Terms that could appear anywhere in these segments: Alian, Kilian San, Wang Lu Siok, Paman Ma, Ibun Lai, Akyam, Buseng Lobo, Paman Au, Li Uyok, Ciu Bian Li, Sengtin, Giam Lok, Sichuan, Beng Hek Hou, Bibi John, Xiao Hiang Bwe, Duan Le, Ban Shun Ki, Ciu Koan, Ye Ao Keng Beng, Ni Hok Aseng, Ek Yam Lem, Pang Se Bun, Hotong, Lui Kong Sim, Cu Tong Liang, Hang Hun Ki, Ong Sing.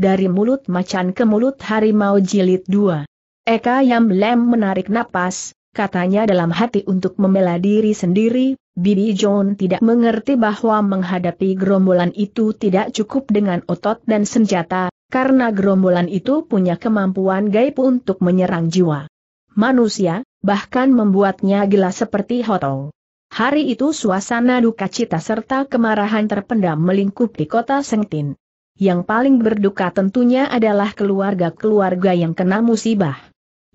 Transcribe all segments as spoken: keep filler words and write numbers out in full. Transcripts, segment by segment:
Dari mulut macan ke mulut harimau jilid dua. Ek Yam Lem menarik napas, katanya dalam hati untuk membela diri sendiri, Bibi John tidak mengerti bahwa menghadapi gerombolan itu tidak cukup dengan otot dan senjata, karena gerombolan itu punya kemampuan gaib untuk menyerang jiwa manusia, bahkan membuatnya gila seperti Hotong. Hari itu suasana duka cita serta kemarahan terpendam melingkupi kota Sengtin. Yang paling berduka tentunya adalah keluarga-keluarga yang kena musibah.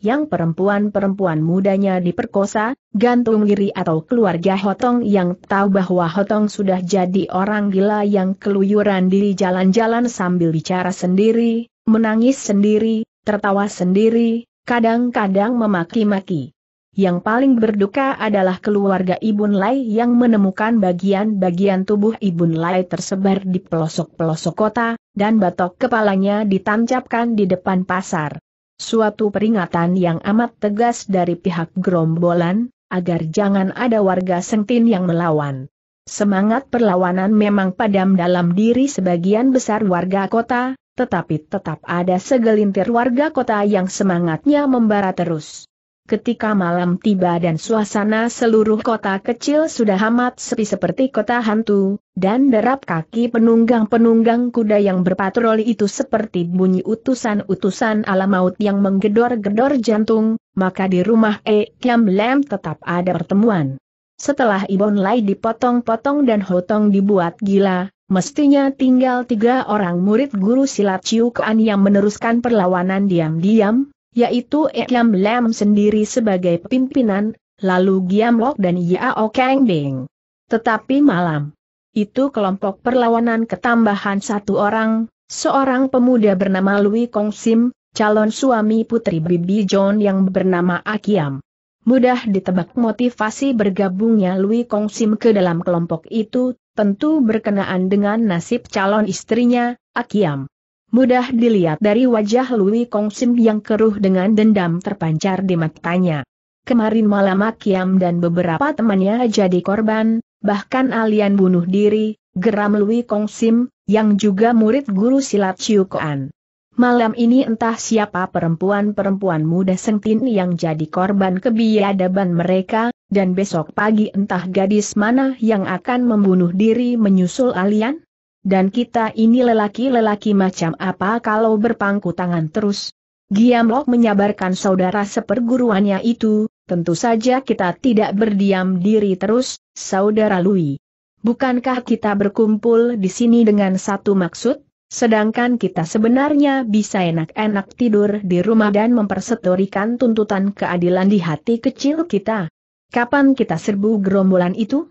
Yang perempuan-perempuan mudanya diperkosa, gantung diri atau keluarga Hotong yang tahu bahwa Hotong sudah jadi orang gila yang keluyuran diri jalan-jalan sambil bicara sendiri, menangis sendiri, tertawa sendiri, kadang-kadang memaki-maki. Yang paling berduka adalah keluarga Ibun Lai yang menemukan bagian-bagian tubuh Ibun Lai tersebar di pelosok-pelosok kota, dan batok kepalanya ditancapkan di depan pasar. Suatu peringatan yang amat tegas dari pihak gerombolan, agar jangan ada warga Sengtin yang melawan. Semangat perlawanan memang padam dalam diri sebagian besar warga kota, tetapi tetap ada segelintir warga kota yang semangatnya membara terus. Ketika malam tiba dan suasana seluruh kota kecil sudah amat sepi seperti kota hantu, dan derap kaki penunggang-penunggang kuda yang berpatroli itu seperti bunyi utusan-utusan ala maut yang menggedor-gedor jantung, maka di rumah Ek Yam Lem tetap ada pertemuan. Setelah Ibun Lai dipotong-potong dan Hotong dibuat gila, mestinya tinggal tiga orang murid guru silat Ciu Koan yang meneruskan perlawanan diam-diam, yaitu Ek Yam Lem sendiri sebagai pimpinan, lalu Giam Lok dan Ye Ao Keng Beng. Tetapi malam itu kelompok perlawanan ketambahan satu orang, seorang pemuda bernama Lui Kong Sim, calon suami putri Bibi John yang bernama Akyam. Mudah ditebak motivasi bergabungnya Lui Kong Sim ke dalam kelompok itu, tentu berkenaan dengan nasib calon istrinya, Akyam. Mudah dilihat dari wajah Lui Kong Sim yang keruh dengan dendam terpancar di matanya. Kemarin malam Akyam dan beberapa temannya jadi korban, bahkan Alian bunuh diri, geram Lui Kong Sim, yang juga murid guru silat Ciu Koan. Malam ini entah siapa perempuan-perempuan muda Sengtin yang jadi korban kebiadaban mereka, dan besok pagi entah gadis mana yang akan membunuh diri menyusul Alian? Dan kita ini lelaki-lelaki macam apa kalau berpangku tangan terus? Giam Lok menyabarkan saudara seperguruannya itu, tentu saja kita tidak berdiam diri terus, saudara Lui. Bukankah kita berkumpul di sini dengan satu maksud, sedangkan kita sebenarnya bisa enak-enak tidur di rumah dan mempersetorikan tuntutan keadilan di hati kecil kita? Kapan kita serbu gerombolan itu?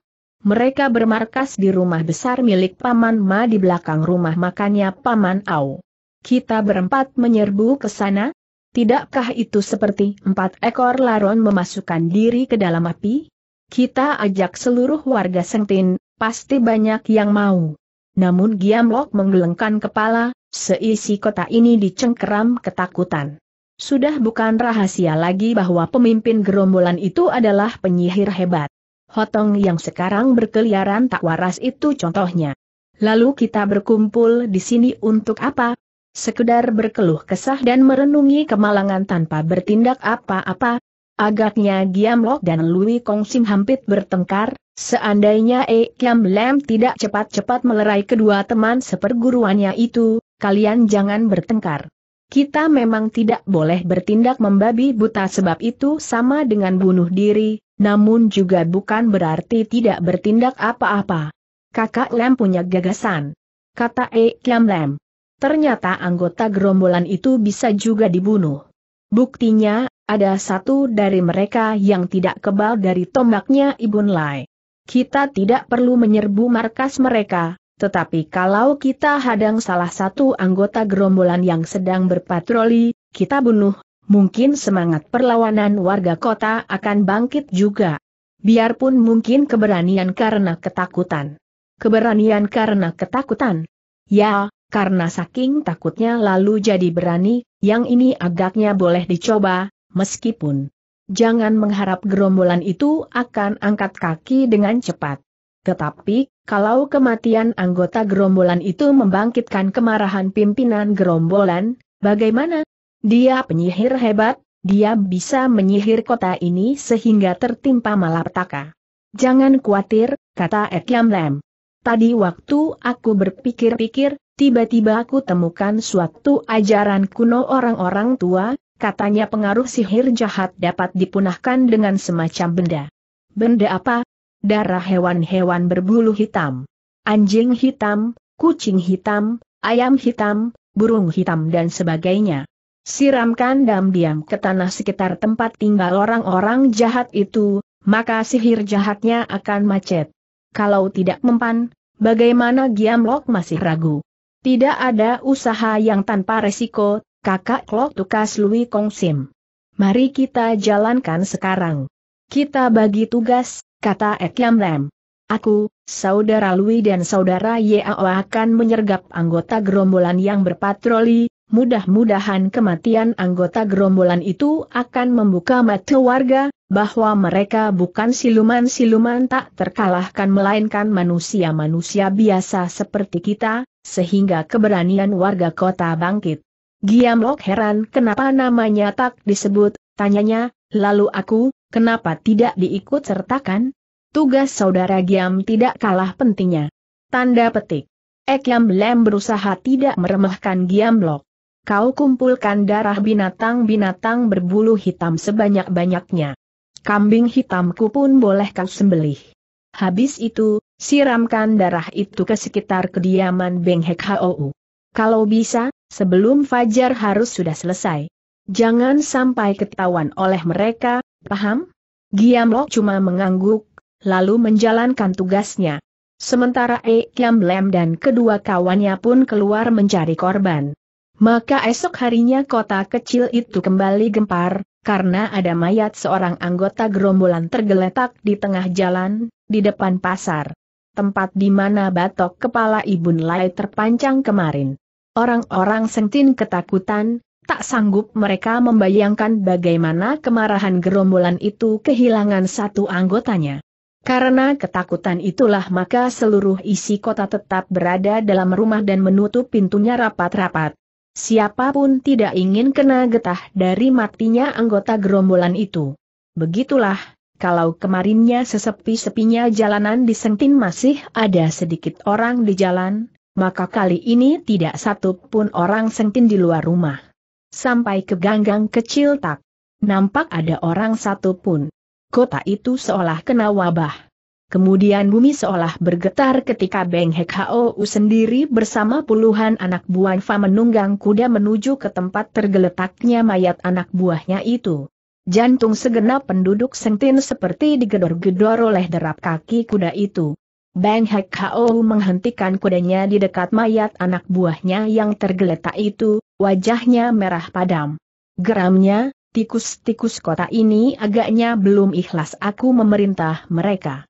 Mereka bermarkas di rumah besar milik Paman Ma di belakang rumah makannya Paman Au. Kita berempat menyerbu ke sana? Tidakkah itu seperti empat ekor laron memasukkan diri ke dalam api? Kita ajak seluruh warga Sengtin, pasti banyak yang mau. Namun Giam Lok menggelengkan kepala, seisi kota ini dicengkeram ketakutan. Sudah bukan rahasia lagi bahwa pemimpin gerombolan itu adalah penyihir hebat. Hotong yang sekarang berkeliaran tak waras itu contohnya. Lalu kita berkumpul di sini untuk apa? Sekedar berkeluh kesah dan merenungi kemalangan tanpa bertindak apa-apa. Agaknya Giam Lok dan Lui Kong Sim hampir bertengkar, seandainya Ek Yam Lem tidak cepat-cepat melerai kedua teman seperguruannya itu, kalian jangan bertengkar. Kita memang tidak boleh bertindak membabi buta sebab itu sama dengan bunuh diri. Namun juga bukan berarti tidak bertindak apa-apa. Kakak Lem punya gagasan, kata Ek Yam Lem. Ternyata anggota gerombolan itu bisa juga dibunuh. Buktinya, ada satu dari mereka yang tidak kebal dari tombaknya Ibun Lai. Kita tidak perlu menyerbu markas mereka, tetapi kalau kita hadang salah satu anggota gerombolan yang sedang berpatroli, kita bunuh. Mungkin semangat perlawanan warga kota akan bangkit juga. Biarpun mungkin keberanian karena ketakutan. Keberanian karena ketakutan? Ya, karena saking takutnya lalu jadi berani, yang ini agaknya boleh dicoba, meskipun jangan mengharap gerombolan itu akan angkat kaki dengan cepat. Tetapi, kalau kematian anggota gerombolan itu membangkitkan kemarahan pimpinan gerombolan, bagaimana? Dia penyihir hebat, dia bisa menyihir kota ini sehingga tertimpa malapetaka. Jangan khawatir, kata Ek Yam Lem. Tadi waktu aku berpikir-pikir, tiba-tiba aku temukan suatu ajaran kuno orang-orang tua, katanya pengaruh sihir jahat dapat dipunahkan dengan semacam benda. Benda apa? Darah hewan-hewan berbulu hitam. Anjing hitam, kucing hitam, ayam hitam, burung hitam dan sebagainya. Siramkan diam-diam ke tanah sekitar tempat tinggal orang-orang jahat itu, maka sihir jahatnya akan macet. Kalau tidak mempan, bagaimana? Giam Lok masih ragu. Tidak ada usaha yang tanpa resiko, kakak Lok, tukas Lui Kong Sim. Mari kita jalankan sekarang. Kita bagi tugas, kata Ek Yam Lem. Aku, saudara Lui dan saudara Ye Ao akan menyergap anggota gerombolan yang berpatroli, mudah-mudahan kematian anggota gerombolan itu akan membuka mata warga, bahwa mereka bukan siluman-siluman tak terkalahkan melainkan manusia-manusia biasa seperti kita, sehingga keberanian warga kota bangkit. Giam Lok heran kenapa namanya tak disebut, tanyanya, lalu aku, kenapa tidak diikut sertakan? Tugas saudara Giam tidak kalah pentingnya. Tanda petik. Ek Yam Lem berusaha tidak meremehkan Giam Lok. Kau kumpulkan darah binatang-binatang berbulu hitam sebanyak-banyaknya. Kambing hitamku pun boleh kau sembelih. Habis itu, siramkan darah itu ke sekitar kediaman Beng Hek Hou. Kalau bisa, sebelum fajar harus sudah selesai. Jangan sampai ketahuan oleh mereka. Paham? Giam Lok cuma mengangguk, lalu menjalankan tugasnya. Sementara Ek Yam Lem dan kedua kawannya pun keluar mencari korban. Maka esok harinya kota kecil itu kembali gempar, karena ada mayat seorang anggota gerombolan tergeletak di tengah jalan, di depan pasar. Tempat di mana batok kepala Ibun Lai terpancang kemarin. Orang-orang Sengtin ketakutan. Tak sanggup mereka membayangkan bagaimana kemarahan gerombolan itu kehilangan satu anggotanya. Karena ketakutan itulah maka seluruh isi kota tetap berada dalam rumah dan menutup pintunya rapat-rapat. Siapapun tidak ingin kena getah dari matinya anggota gerombolan itu. Begitulah, kalau kemarinnya sesepi-sepinya jalanan di Sengtin masih ada sedikit orang di jalan, maka kali ini tidak satu pun orang Sengtin di luar rumah. Sampai ke ganggang kecil tak nampak ada orang satu pun. Kota itu seolah kena wabah. Kemudian bumi seolah bergetar ketika Beng Hek Hou sendiri bersama puluhan anak buahnya menunggang kuda menuju ke tempat tergeletaknya mayat anak buahnya itu. Jantung segenap penduduk Sengtin seperti digedor-gedor oleh derap kaki kuda itu. Beng Hek Hou menghentikan kudanya di dekat mayat anak buahnya yang tergeletak itu, wajahnya merah padam. Geramnya, tikus-tikus kota ini agaknya belum ikhlas aku memerintah mereka.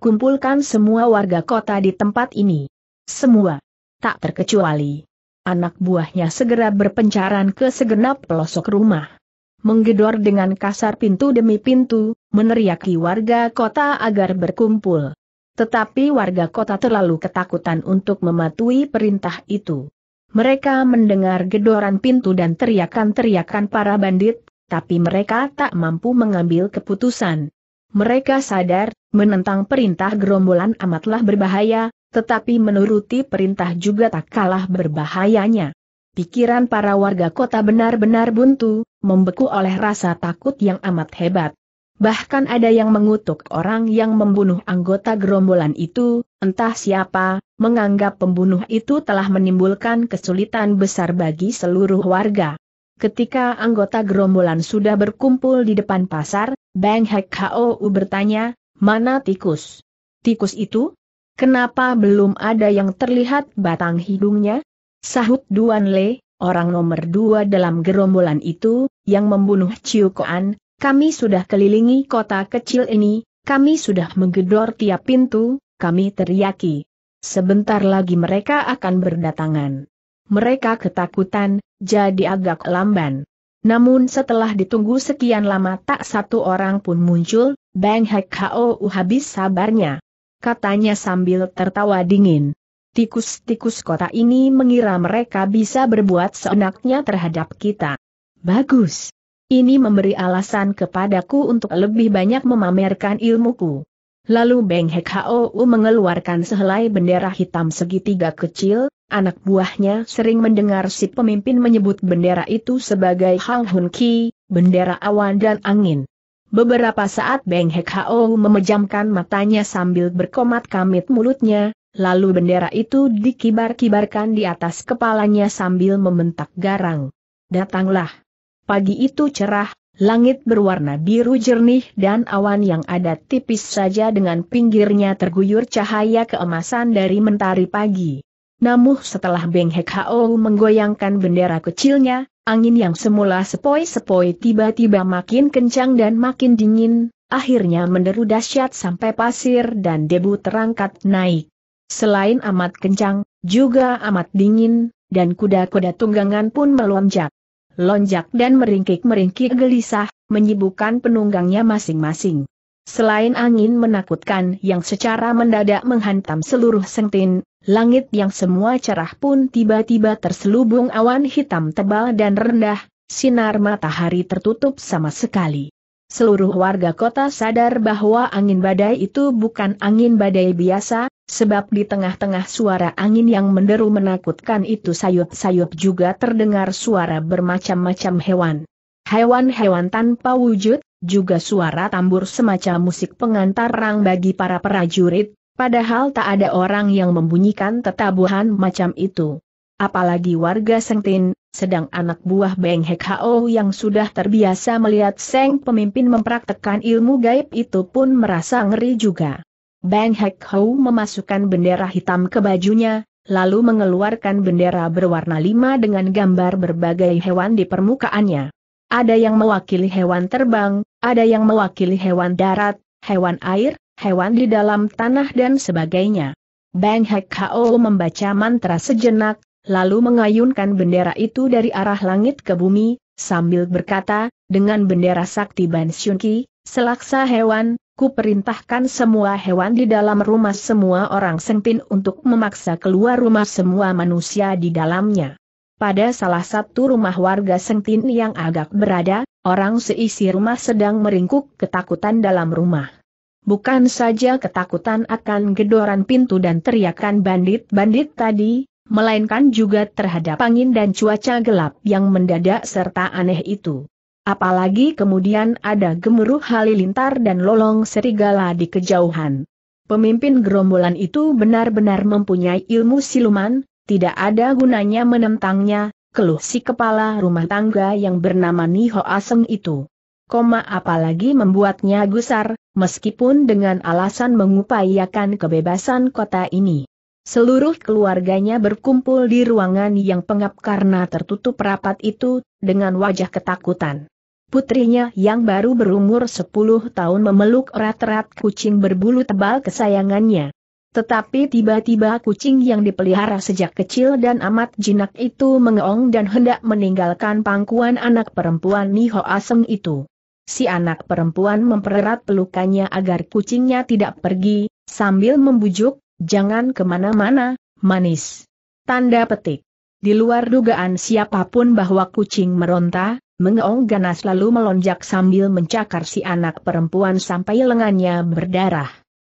Kumpulkan semua warga kota di tempat ini. Semua. Tak terkecuali. Anak buahnya segera berpencaran ke segenap pelosok rumah. Menggedor dengan kasar pintu demi pintu, meneriaki warga kota agar berkumpul. Tetapi warga kota terlalu ketakutan untuk mematuhi perintah itu. Mereka mendengar gedoran pintu dan teriakan-teriakan para bandit, tapi mereka tak mampu mengambil keputusan. Mereka sadar, menentang perintah gerombolan amatlah berbahaya, tetapi menuruti perintah juga tak kalah berbahayanya. Pikiran para warga kota benar-benar buntu, membeku oleh rasa takut yang amat hebat. Bahkan ada yang mengutuk orang yang membunuh anggota gerombolan itu, entah siapa, menganggap pembunuh itu telah menimbulkan kesulitan besar bagi seluruh warga. Ketika anggota gerombolan sudah berkumpul di depan pasar, Beng Hek Hou bertanya, "Mana tikus? Tikus itu? Kenapa belum ada yang terlihat batang hidungnya?" Sahut Duan Le, orang nomor dua dalam gerombolan itu, yang membunuh Ciu Koan. Kami sudah kelilingi kota kecil ini, kami sudah menggedor tiap pintu, kami teriaki. Sebentar lagi mereka akan berdatangan. Mereka ketakutan, jadi agak lamban. Namun setelah ditunggu sekian lama tak satu orang pun muncul, Beng Hek Hou habis sabarnya. katanya sambil tertawa dingin. Tikus-tikus kota ini mengira mereka bisa berbuat seenaknya terhadap kita. Bagus. Ini memberi alasan kepadaku untuk lebih banyak memamerkan ilmuku. Lalu Beng Hek Hou mengeluarkan sehelai bendera hitam segitiga kecil. Anak buahnya sering mendengar si pemimpin menyebut bendera itu sebagai Hang Hun Ki, bendera awan dan angin. Beberapa saat Beng Hek Hou memejamkan matanya sambil berkomat kamit mulutnya, lalu bendera itu dikibar-kibarkan di atas kepalanya sambil membentak garang. Datanglah. Pagi itu cerah, langit berwarna biru jernih dan awan yang ada tipis saja dengan pinggirnya terguyur cahaya keemasan dari mentari pagi. Namun setelah Beng Hek Hou menggoyangkan bendera kecilnya, angin yang semula sepoi-sepoi tiba-tiba makin kencang dan makin dingin, akhirnya menderu dahsyat sampai pasir dan debu terangkat naik. Selain amat kencang, juga amat dingin, dan kuda-kuda tunggangan pun melonjak. Lonjak dan meringkik-meringkik gelisah, menyibukkan penunggangnya masing-masing. Selain angin menakutkan yang secara mendadak menghantam seluruh Sengtin, langit yang semua cerah pun tiba-tiba terselubung awan hitam tebal dan rendah, sinar matahari tertutup sama sekali. Seluruh warga kota sadar bahwa angin badai itu bukan angin badai biasa, sebab di tengah-tengah suara angin yang menderu menakutkan itu sayup-sayup juga terdengar suara bermacam-macam hewan. Hewan-hewan tanpa wujud, juga suara tambur semacam musik pengantarang bagi para prajurit, padahal tak ada orang yang membunyikan tetabuhan macam itu. Apalagi warga Sengtin, sedang anak buah Beng Hek Hou yang sudah terbiasa melihat sang pemimpin mempraktekkan ilmu gaib itu pun merasa ngeri juga. Beng Hek Hou memasukkan bendera hitam ke bajunya, lalu mengeluarkan bendera berwarna lima dengan gambar berbagai hewan di permukaannya. Ada yang mewakili hewan terbang, ada yang mewakili hewan darat, hewan air, hewan di dalam tanah dan sebagainya. Beng Hek Hou membaca mantra sejenak, lalu mengayunkan bendera itu dari arah langit ke bumi, sambil berkata, dengan bendera sakti Ban Shun Ki, selaksa hewan, ku perintahkan semua hewan di dalam rumah semua orang Sengtin untuk memaksa keluar rumah semua manusia di dalamnya. Pada salah satu rumah warga Sengtin yang agak berada, orang seisi rumah sedang meringkuk ketakutan dalam rumah. Bukan saja ketakutan akan gedoran pintu dan teriakan bandit-bandit tadi, melainkan juga terhadap angin dan cuaca gelap yang mendadak serta aneh itu. Apalagi kemudian ada gemuruh halilintar dan lolong serigala di kejauhan. Pemimpin gerombolan itu benar-benar mempunyai ilmu siluman, tidak ada gunanya menentangnya, keluh si kepala rumah tangga yang bernama Ni Hok Aseng itu. Koma apalagi membuatnya gusar, meskipun dengan alasan mengupayakan kebebasan kota ini. Seluruh keluarganya berkumpul di ruangan yang pengap karena tertutup rapat itu, dengan wajah ketakutan. Putrinya yang baru berumur sepuluh tahun memeluk erat-erat kucing berbulu tebal kesayangannya. Tetapi tiba-tiba kucing yang dipelihara sejak kecil dan amat jinak itu mengeong dan hendak meninggalkan pangkuan anak perempuan Ni Hok Aseng itu. Si anak perempuan mempererat pelukannya agar kucingnya tidak pergi, sambil membujuk, "Jangan kemana-mana, manis." Tanda petik. Di luar dugaan siapapun bahwa kucing meronta, mengeong ganas lalu melonjak sambil mencakar si anak perempuan sampai lengannya berdarah.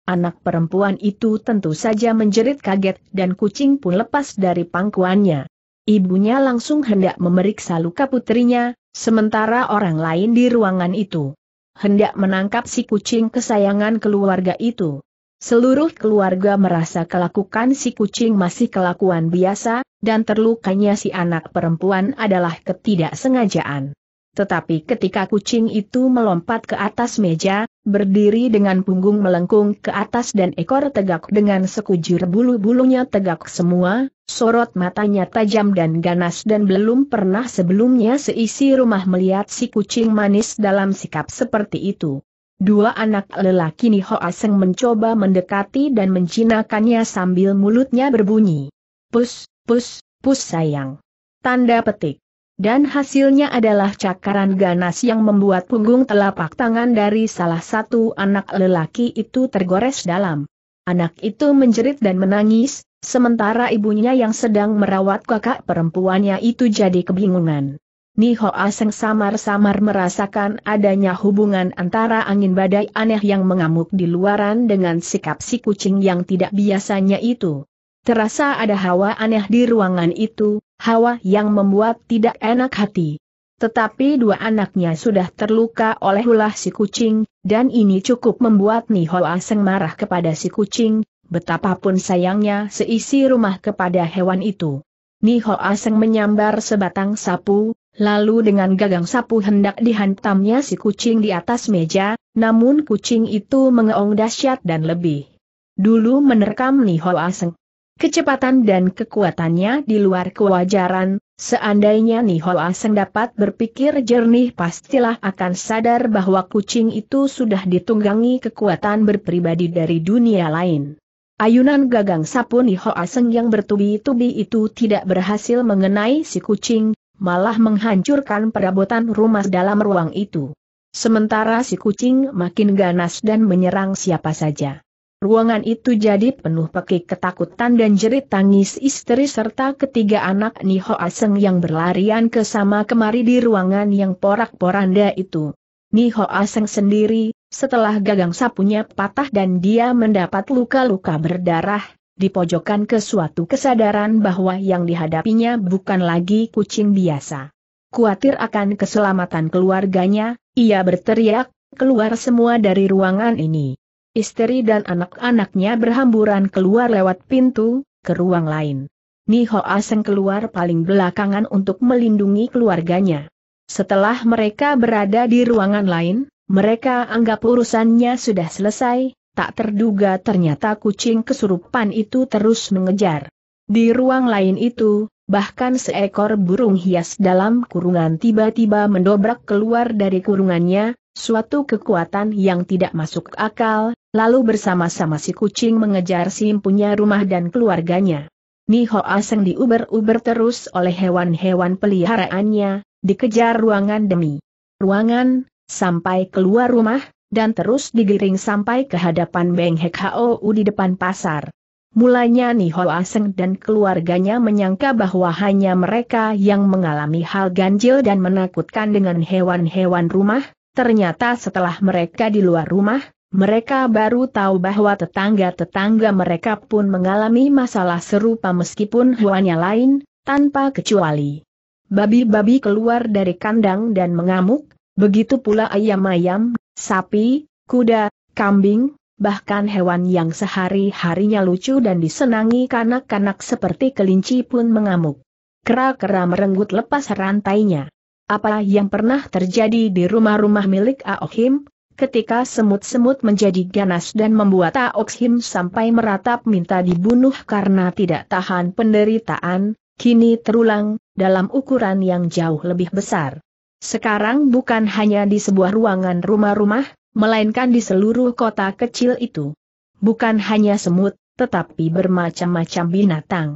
Anak perempuan itu tentu saja menjerit kaget dan kucing pun lepas dari pangkuannya. Ibunya langsung hendak memeriksa luka putrinya, sementara orang lain di ruangan itu hendak menangkap si kucing kesayangan keluarga itu. Seluruh keluarga merasa kelakukan si kucing masih kelakuan biasa, dan terlukanya si anak perempuan adalah ketidaksengajaan. Tetapi ketika kucing itu melompat ke atas meja, berdiri dengan punggung melengkung ke atas dan ekor tegak dengan sekujur bulu-bulunya tegak semua, sorot matanya tajam dan ganas dan belum pernah sebelumnya seisi rumah melihat si kucing manis dalam sikap seperti itu. Dua anak lelaki Ni Hok Aseng mencoba mendekati dan menjinakkannya sambil mulutnya berbunyi, "Pus, pus, pus sayang." Tanda petik. Dan hasilnya adalah cakaran ganas yang membuat punggung telapak tangan dari salah satu anak lelaki itu tergores dalam. Anak itu menjerit dan menangis, sementara ibunya yang sedang merawat kakak perempuannya itu jadi kebingungan. Ni Hok Aseng samar-samar merasakan adanya hubungan antara angin badai aneh yang mengamuk di luaran dengan sikap si kucing yang tidak biasanya itu. Terasa ada hawa aneh di ruangan itu, hawa yang membuat tidak enak hati. Tetapi dua anaknya sudah terluka oleh ulah si kucing, dan ini cukup membuat Ni Hok Aseng marah kepada si kucing, betapapun sayangnya seisi rumah kepada hewan itu. Ni Hok Aseng menyambar sebatang sapu, lalu dengan gagang sapu hendak dihantamnya si kucing di atas meja, namun kucing itu mengeong dahsyat dan lebih dulu menerkam Ni Hok Aseng. Kecepatan dan kekuatannya di luar kewajaran. Seandainya Ni Hok Aseng dapat berpikir jernih, pastilah akan sadar bahwa kucing itu sudah ditunggangi kekuatan berpribadi dari dunia lain. Ayunan gagang sapu Ni Hok Aseng yang bertubi-tubi itu tidak berhasil mengenai si kucing, malah menghancurkan perabotan rumah dalam ruang itu. Sementara si kucing makin ganas dan menyerang siapa saja. Ruangan itu jadi penuh pekik ketakutan dan jerit tangis istri serta ketiga anak Ni Hok Aseng yang berlarian ke sama kemari di ruangan yang porak-poranda itu. Ni Hok Aseng sendiri, setelah gagang sapunya patah dan dia mendapat luka-luka berdarah, dipojokkan ke suatu kesadaran bahwa yang dihadapinya bukan lagi kucing biasa. Kuatir akan keselamatan keluarganya, ia berteriak, "Keluar semua dari ruangan ini!" Istri dan anak-anaknya berhamburan keluar lewat pintu, ke ruang lain. Ni Hok Aseng keluar paling belakangan untuk melindungi keluarganya. Setelah mereka berada di ruangan lain, mereka anggap urusannya sudah selesai, tak terduga ternyata kucing kesurupan itu terus mengejar. Di ruang lain itu, bahkan seekor burung hias dalam kurungan tiba-tiba mendobrak keluar dari kurungannya, suatu kekuatan yang tidak masuk akal, lalu bersama-sama si kucing mengejar si impunya rumah dan keluarganya. Ni Hok Aseng diuber-uber terus oleh hewan-hewan peliharaannya, dikejar ruangan demi ruangan, sampai keluar rumah, dan terus digiring sampai ke hadapan Beng Hek Hou di depan pasar. Mulanya Ni Hok Aseng dan keluarganya menyangka bahwa hanya mereka yang mengalami hal ganjil dan menakutkan dengan hewan-hewan rumah. Ternyata setelah mereka di luar rumah, mereka baru tahu bahwa tetangga-tetangga mereka pun mengalami masalah serupa meskipun hewannya lain, tanpa kecuali. Babi-babi keluar dari kandang dan mengamuk, begitu pula ayam-ayam, sapi, kuda, kambing, bahkan hewan yang sehari-harinya lucu dan disenangi kanak-kanak seperti kelinci pun mengamuk. Kera-kera merenggut lepas rantainya. Apa yang pernah terjadi di rumah-rumah milik Aokim, ketika semut-semut menjadi ganas dan membuat Aokim sampai meratap minta dibunuh karena tidak tahan penderitaan, kini terulang, dalam ukuran yang jauh lebih besar. Sekarang bukan hanya di sebuah ruangan rumah-rumah, melainkan di seluruh kota kecil itu. Bukan hanya semut, tetapi bermacam-macam binatang.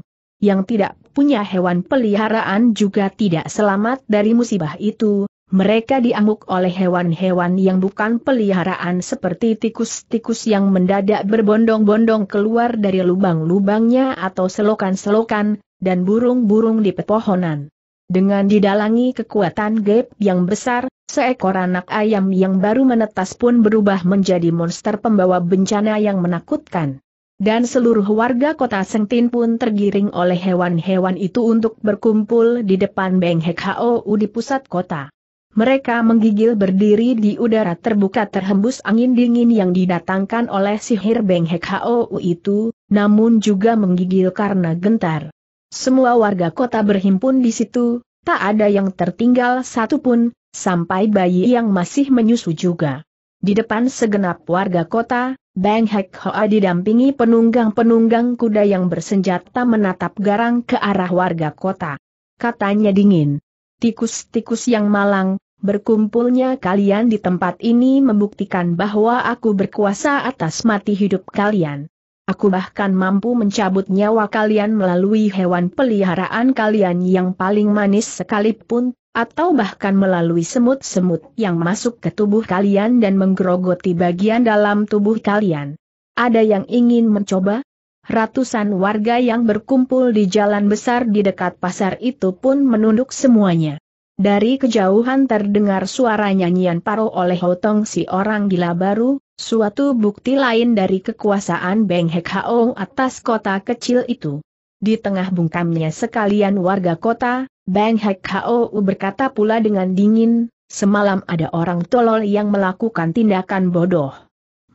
Yang tidak punya hewan peliharaan juga tidak selamat dari musibah itu, mereka diamuk oleh hewan-hewan yang bukan peliharaan seperti tikus-tikus yang mendadak berbondong-bondong keluar dari lubang-lubangnya atau selokan-selokan, dan burung-burung di pepohonan. Dengan didalangi kekuatan gaib yang besar, seekor anak ayam yang baru menetas pun berubah menjadi monster pembawa bencana yang menakutkan. Dan seluruh warga kota Sengtin pun tergiring oleh hewan-hewan itu untuk berkumpul di depan Beng Hek Hou di pusat kota. Mereka menggigil berdiri di udara terbuka terhembus angin dingin yang didatangkan oleh sihir Beng Hek Hou itu, namun juga menggigil karena gentar. Semua warga kota berhimpun di situ, tak ada yang tertinggal satupun, sampai bayi yang masih menyusu juga. Di depan segenap warga kota, Beng Hek Hou didampingi penunggang-penunggang kuda yang bersenjata menatap garang ke arah warga kota. Katanya dingin, "Tikus-tikus yang malang, berkumpulnya kalian di tempat ini membuktikan bahwa aku berkuasa atas mati hidup kalian. Aku bahkan mampu mencabut nyawa kalian melalui hewan peliharaan kalian yang paling manis sekalipun, atau bahkan melalui semut-semut yang masuk ke tubuh kalian dan menggerogoti bagian dalam tubuh kalian. Ada yang ingin mencoba? Ratusan warga yang berkumpul di jalan besar di dekat pasar itu pun menunduk semuanya. Dari kejauhan terdengar suara nyanyian paro oleh Hotong si orang gila baru, suatu bukti lain dari kekuasaan Beng Hek Hou atas kota kecil itu. Di tengah bungkamnya sekalian warga kota, Beng Hek Hou berkata pula dengan dingin, "Semalam ada orang tolol yang melakukan tindakan bodoh.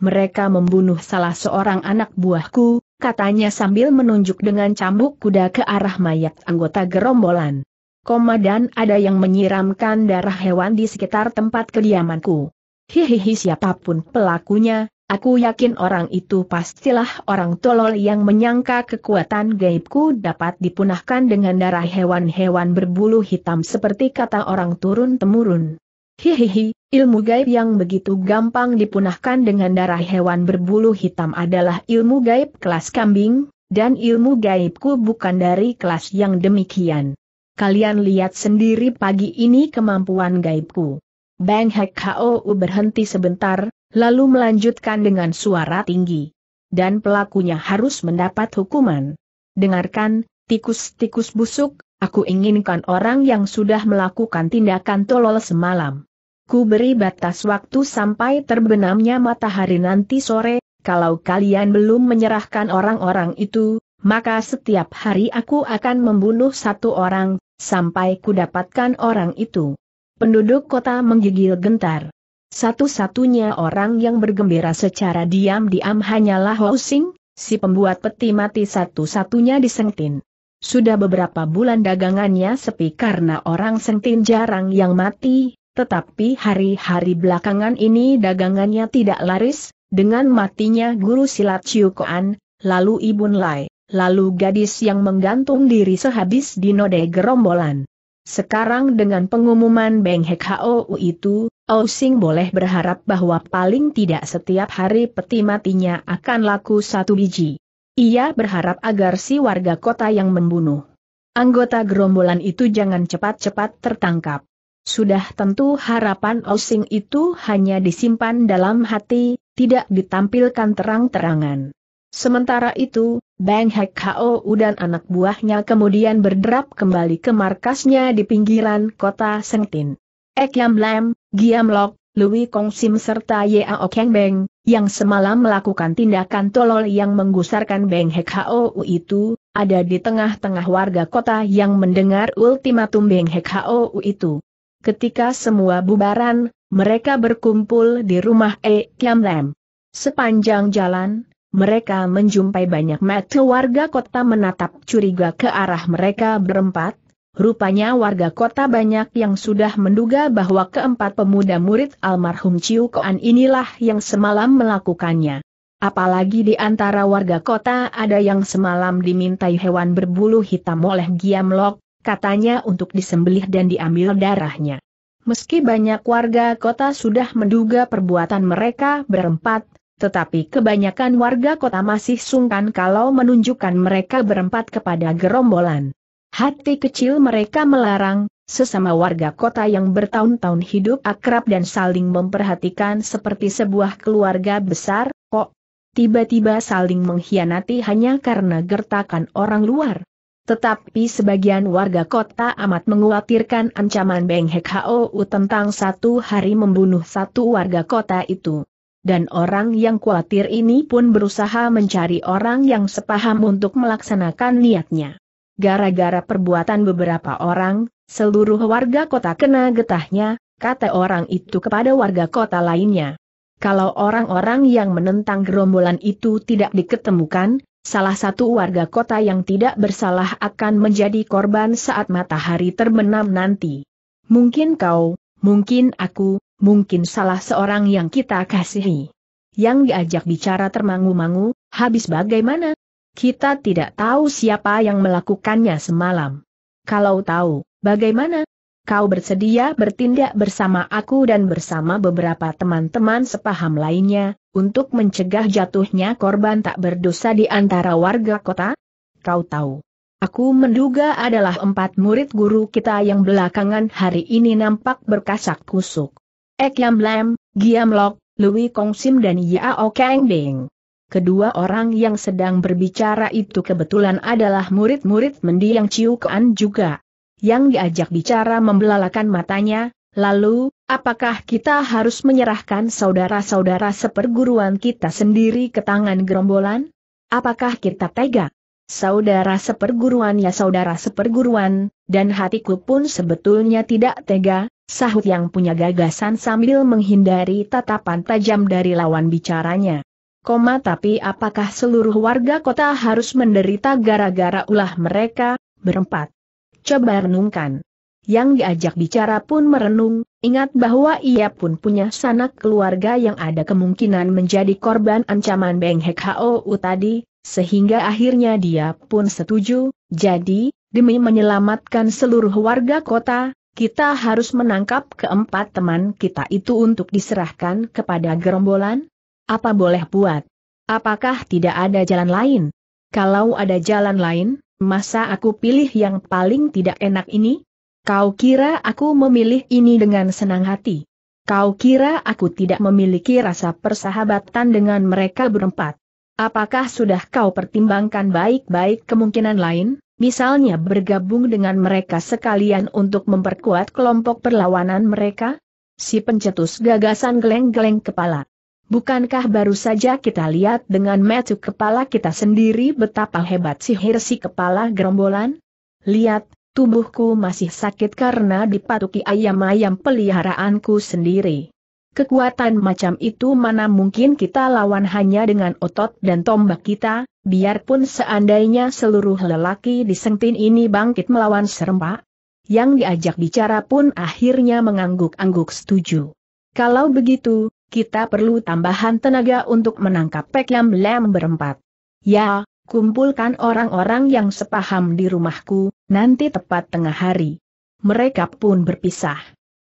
Mereka membunuh salah seorang anak buahku," katanya sambil menunjuk dengan cambuk kuda ke arah mayat anggota gerombolan. "Komandan, ada yang menyiramkan darah hewan di sekitar tempat kediamanku. Hihihi, siapapun pelakunya, aku yakin orang itu pastilah orang tolol yang menyangka kekuatan gaibku dapat dipunahkan dengan darah hewan-hewan berbulu hitam seperti kata orang turun-temurun. Hihihi, ilmu gaib yang begitu gampang dipunahkan dengan darah hewan berbulu hitam adalah ilmu gaib kelas kambing, dan ilmu gaibku bukan dari kelas yang demikian. Kalian lihat sendiri pagi ini kemampuan gaibku." Beng Hek Hou berhenti sebentar, lalu melanjutkan dengan suara tinggi. "Dan pelakunya harus mendapat hukuman. Dengarkan, tikus-tikus busuk, aku inginkan orang yang sudah melakukan tindakan tolol semalam. Ku beri batas waktu sampai terbenamnya matahari nanti sore, kalau kalian belum menyerahkan orang-orang itu, maka setiap hari aku akan membunuh satu orang, sampai ku dapatkan orang itu." Penduduk kota menggigil gentar. Satu-satunya orang yang bergembira secara diam-diam hanyalah Ong Sing, si pembuat peti mati satu-satunya di Sengtin. Sudah beberapa bulan dagangannya sepi karena orang Sengtin jarang yang mati. Tetapi hari-hari belakangan ini dagangannya tidak laris, dengan matinya guru silat Ciu Koan, lalu Ibun Lai, lalu gadis yang menggantung diri sehabis dinodai gerombolan. Sekarang dengan pengumuman Beng Hek Hou itu, Ong Sing boleh berharap bahwa paling tidak setiap hari peti matinya akan laku satu biji. Ia berharap agar si warga kota yang membunuh anggota gerombolan itu jangan cepat-cepat tertangkap. Sudah tentu harapan Ong Sing itu hanya disimpan dalam hati, tidak ditampilkan terang-terangan. Sementara itu, Beng Hek Hou dan anak buahnya kemudian berderap kembali ke markasnya di pinggiran kota Sengtin. Ek Yam Lem, Giam Lok, Lui Kong Sim serta Ye Ao Keng Beng, yang semalam melakukan tindakan tolol yang menggusarkan Beng Hek Hou itu, ada di tengah-tengah warga kota yang mendengar ultimatum Beng Hek Hou itu. Ketika semua bubaran, mereka berkumpul di rumah Ek Yam Lem. Sepanjang jalan, mereka menjumpai banyak mata warga kota menatap curiga ke arah mereka berempat. Rupanya warga kota banyak yang sudah menduga bahwa keempat pemuda murid almarhum Ciu Koan inilah yang semalam melakukannya. Apalagi di antara warga kota ada yang semalam dimintai hewan berbulu hitam oleh Giam Lok, katanya untuk disembelih dan diambil darahnya. Meski banyak warga kota sudah menduga perbuatan mereka berempat, tetapi kebanyakan warga kota masih sungkan kalau menunjukkan mereka berempat kepada gerombolan. Hati kecil mereka melarang, sesama warga kota yang bertahun-tahun hidup akrab dan saling memperhatikan seperti sebuah keluarga besar, kok tiba-tiba saling mengkhianati hanya karena gertakan orang luar. Tetapi sebagian warga kota amat mengkhawatirkan ancaman Beng Hek Hou tentang satu hari membunuh satu warga kota itu. Dan orang yang khawatir ini pun berusaha mencari orang yang sepaham untuk melaksanakan niatnya. Gara-gara perbuatan beberapa orang, seluruh warga kota kena getahnya, kata orang itu kepada warga kota lainnya. Kalau orang-orang yang menentang gerombolan itu tidak diketemukan, salah satu warga kota yang tidak bersalah akan menjadi korban saat matahari terbenam nanti. Mungkin kau, mungkin aku, mungkin salah seorang yang kita kasihi. Yang diajak bicara termangu-mangu, habis bagaimana? Kita tidak tahu siapa yang melakukannya semalam. Kalau tahu, bagaimana? Kau bersedia bertindak bersama aku dan bersama beberapa teman-teman sepaham lainnya, untuk mencegah jatuhnya korban tak berdosa di antara warga kota? Kau tahu, aku menduga adalah empat murid guru kita yang belakangan hari ini nampak berkasak kusuk. Ek Yam Lem, Giam Lok, Lui Kong Sim dan Ye Ao Keng Beng. Kedua orang yang sedang berbicara itu kebetulan adalah murid-murid mendiang Ciu Koan juga. Yang diajak bicara membelalakan matanya, lalu, apakah kita harus menyerahkan saudara-saudara seperguruan kita sendiri ke tangan gerombolan? Apakah kita tega? Saudara seperguruan ya saudara seperguruan, dan hatiku pun sebetulnya tidak tega, sahut yang punya gagasan sambil menghindari tatapan tajam dari lawan bicaranya. Koma tapi apakah seluruh warga kota harus menderita gara-gara ulah mereka, berempat? Coba renungkan. Yang diajak bicara pun merenung, ingat bahwa ia pun punya sanak keluarga yang ada kemungkinan menjadi korban ancaman Beng Hek Hou tadi. Sehingga akhirnya dia pun setuju, jadi, demi menyelamatkan seluruh warga kota, kita harus menangkap keempat teman kita itu untuk diserahkan kepada gerombolan? Apa boleh buat? Apakah tidak ada jalan lain? Kalau ada jalan lain, masa aku pilih yang paling tidak enak ini? Kau kira aku memilih ini dengan senang hati? Kau kira aku tidak memiliki rasa persahabatan dengan mereka berempat? Apakah sudah kau pertimbangkan baik-baik kemungkinan lain, misalnya bergabung dengan mereka sekalian untuk memperkuat kelompok perlawanan mereka? Si pencetus gagasan geleng-geleng kepala. Bukankah baru saja kita lihat dengan mata kepala kita sendiri betapa hebat sihir si kepala gerombolan? Lihat, tubuhku masih sakit karena dipatuki ayam-ayam peliharaanku sendiri. Kekuatan macam itu mana mungkin kita lawan hanya dengan otot dan tombak kita, biarpun seandainya seluruh lelaki di Sengtin ini bangkit melawan serempak. Yang diajak bicara pun akhirnya mengangguk-angguk setuju. Kalau begitu, kita perlu tambahan tenaga untuk menangkap Ek Yam Lem berempat. Ya, kumpulkan orang-orang yang sepaham di rumahku, nanti tepat tengah hari. Mereka pun berpisah.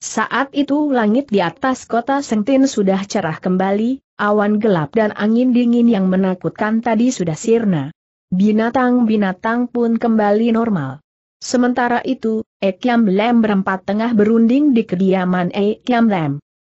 Saat itu langit di atas kota Sengtin sudah cerah kembali, awan gelap dan angin dingin yang menakutkan tadi sudah sirna. Binatang-binatang pun kembali normal. Sementara itu, Ek Yam Lem berempat tengah berunding di kediaman Ek Yam Lem.